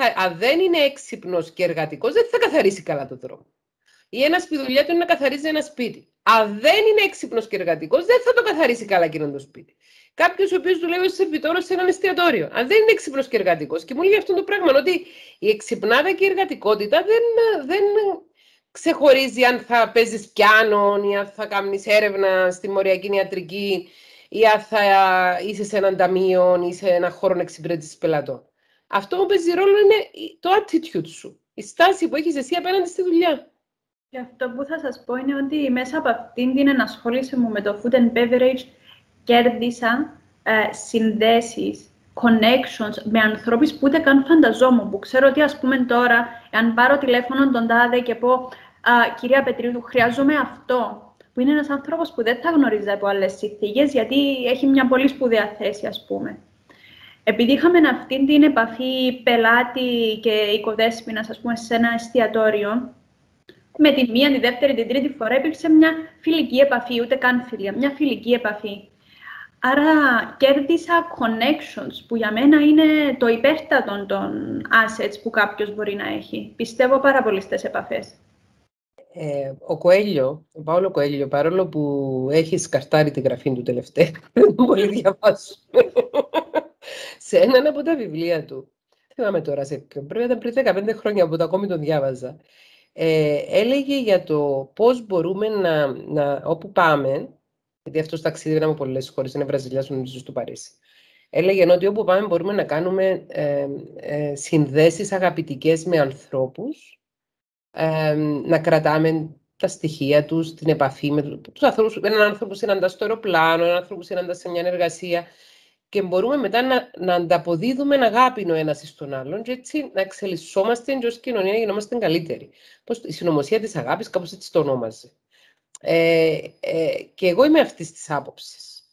Αν δεν είναι έξυπνος και εργατικός, δεν θα καθαρίσει καλά το δρόμο. Ή ένας που η δουλειά του είναι να καθαρίζει ένα σπίτι. Αν δεν είναι έξυπνος και εργατικός, δεν θα το καθαρίσει καλά εκείνο το σπίτι. Κάποιος ο οποίος δουλεύει ως σερβιτόρος σε έναν εστιατόριο. Αν δεν είναι έξυπνος και εργατικός. Και μου λέει αυτό το πράγμα, ότι η εξυπνάδα και η εργατικότητα δεν ξεχωρίζει αν θα παίζεις πιάνο ή αν θα κάνεις έρευνα στη μοριακή ιατρική ή αν θα είσαι σε έναν ταμείο ή σε έναν χώρο εξυπηρέτησης πελατών. Αυτό που παίζει ρόλο είναι το attitude σου, η στάση που έχεις εσύ απέναντι στη δουλειά. Και αυτό που θα σας πω είναι ότι μέσα από αυτήν την ενασχόληση μου με το food and beverage κέρδισαν συνδέσεις, connections με ανθρώπους που ούτε καν φανταζόμουν, που ξέρω ότι ας πούμε τώρα, αν πάρω τηλέφωνο τον τάδε και πω «Κυρία Πετρίδου, χρειάζομαι αυτό», που είναι ένας άνθρωπος που δεν τα γνωρίζα από άλλες συνθήκες, γιατί έχει μια πολύ σπουδαία θέση, ας πούμε. Επειδή είχαμε αυτή την επαφή πελάτη και οικοδέσποινας, ας πούμε, σε ένα εστιατόριο, με τη μία, τη δεύτερη, την τρίτη φορά υπήρξε μια φιλική επαφή, ούτε καν φιλία, μια φιλική επαφή. Άρα κέρδισα connections, που για μένα είναι το υπέρτατο των assets που κάποιος μπορεί να έχει. Πιστεύω πάρα πολύ στις επαφές. Ο Παόλο Κοέλιο, παρόλο που έχει σκαρτάρει τη γραφή του τελευταία, δεν πολύ διαβάζω, σε έναν από τα βιβλία του, δεν θυμάμαι τώρα σε ποιον, πρέπει να ήταν πριν 15 χρόνια από το ακόμη τον διάβαζα, έλεγε για το πώς μπορούμε όπου πάμε, γιατί αυτός ταξίδευε από πολλές χώρες, είναι Βραζιλιάς, νομίζω, του Παρίσι. Έλεγε ότι όπου πάμε μπορούμε να κάνουμε συνδέσεις αγαπητικές με ανθρώπους, να κρατάμε τα στοιχεία τους, την επαφή με τους ανθρώπους. Έναν άνθρωπο συναντά στο αεροπλάνο, έναν άνθρωπο συναντά σε μια εργασία και μπορούμε μετά να ανταποδίδουμε αγάπη ο ένας στον άλλον και έτσι να εξελισσόμαστε και ως κοινωνία να γινόμαστε καλύτεροι. Η συνωμοσία της αγάπης, κάπως έτσι το ονόμαζε. Και εγώ είμαι αυτής της άποψης.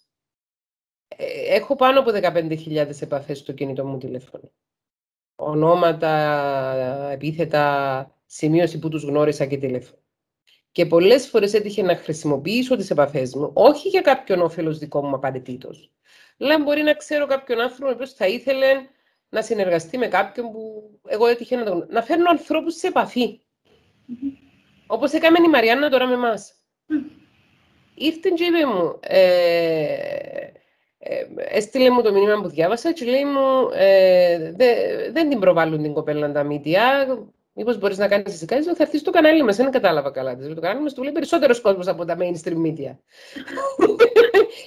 Έχω πάνω από 15.000 επαφές στο κινητό μου τηλέφωνο. Ονόματα, επίθετα, σημείωση που τους γνώρισα και τηλέφωνο. Και πολλές φορές έτυχε να χρησιμοποιήσω τις επαφές μου, όχι για κάποιον όφελος δικό μου απαραίτητος, αλλά μπορεί να ξέρω κάποιον άνθρωπο που θα ήθελε να συνεργαστεί με κάποιον που εγώ έτυχε να τον γνωρίσω. Να φέρνω ανθρώπους σε επαφή. Όπως έκαμε η Μαριάννα τώρα με εμάς. Ήρθε και είπε μου, έστειλε μου το μήνυμα που διάβασα και λέει μου, δεν την προβάλλουν την κοπέλα τα μύτια, μήπως μπορείς να κάνεις εσύ κάτι, θα έρθει στο κανάλι μας, δεν κατάλαβα καλά. Το κανάλι μας του λέει περισσότερος κόσμος από τα mainstream media.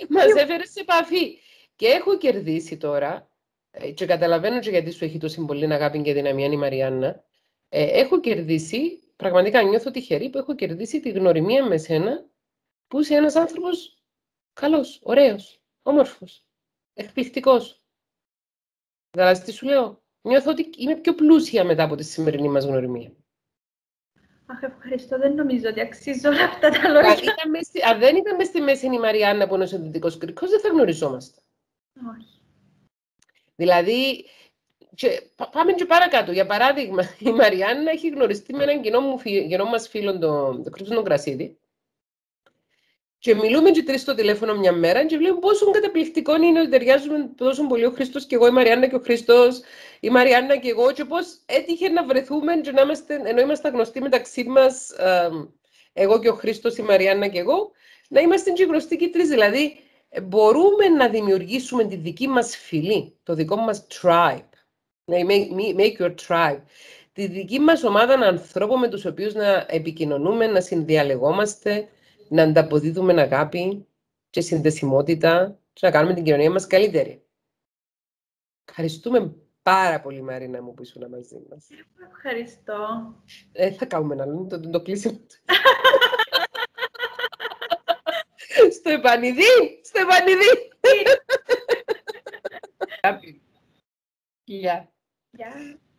Μας έφερε σε επαφή. Και έχω κερδίσει τώρα, και καταλαβαίνω και γιατί σου έχει τόση πολύ αγάπη και δυναμία η Μαριάννα, έχω κερδίσει. Πραγματικά νιώθω τυχερή που έχω κερδίσει τη γνωριμία με σένα, που είσαι ένας άνθρωπος καλός, ωραίος, όμορφος, εκπληκτικός. Δηλαδή, τι σου λέω, νιώθω ότι είμαι πιο πλούσια μετά από τη σημερινή μας γνωριμία. Αχ, ευχαριστώ, δεν νομίζω ότι αξίζω όλα αυτά τα λόγια. Αν δεν ήταν μες στη μέση η Μαριάννα που είναι ο συνδετικός κρίκος, δεν θα γνωριζόμαστε. Όχι. Δηλαδή... Και πάμε και παρακάτω. Για παράδειγμα, η Μαριάννα έχει γνωριστεί με έναν κοινό μας φίλο, τον Χρήστο Κρασίδη. Και μιλούμε και τρεις στο τηλέφωνο μια μέρα και βλέπουμε πόσο καταπληκτικό είναι ότι ταιριάζουμε τόσο πολύ ο Χρήστος και εγώ, η Μαριάννα και ο Χρήστος, η Μαριάννα και εγώ, και πώς έτυχε να βρεθούμε και να είμαστε, ενώ είμαστε γνωστοί μεταξύ μας, εγώ και ο Χρήστος, η Μαριάννα και εγώ, να είμαστε και γνωστοί και τρεις. Δηλαδή, μπορούμε να δημιουργήσουμε τη δική μας φυλή, το δικό μας tribe. Make your tribe. Τη δική μας ομάδα ανθρώπων με τους οποίους να επικοινωνούμε, να συνδιαλεγόμαστε, να ανταποδίδουμε αγάπη και συνδεσιμότητα και να κάνουμε την κοινωνία μας καλύτερη. Ευχαριστούμε πάρα πολύ, Μαρίνα μου, που ήσουν μαζί μας. Ευχαριστώ. Θα κάνουμε ένα άλλο, το κλείσιμο. Στεφανιδί! Στεφανιδί! Γεια. Yeah.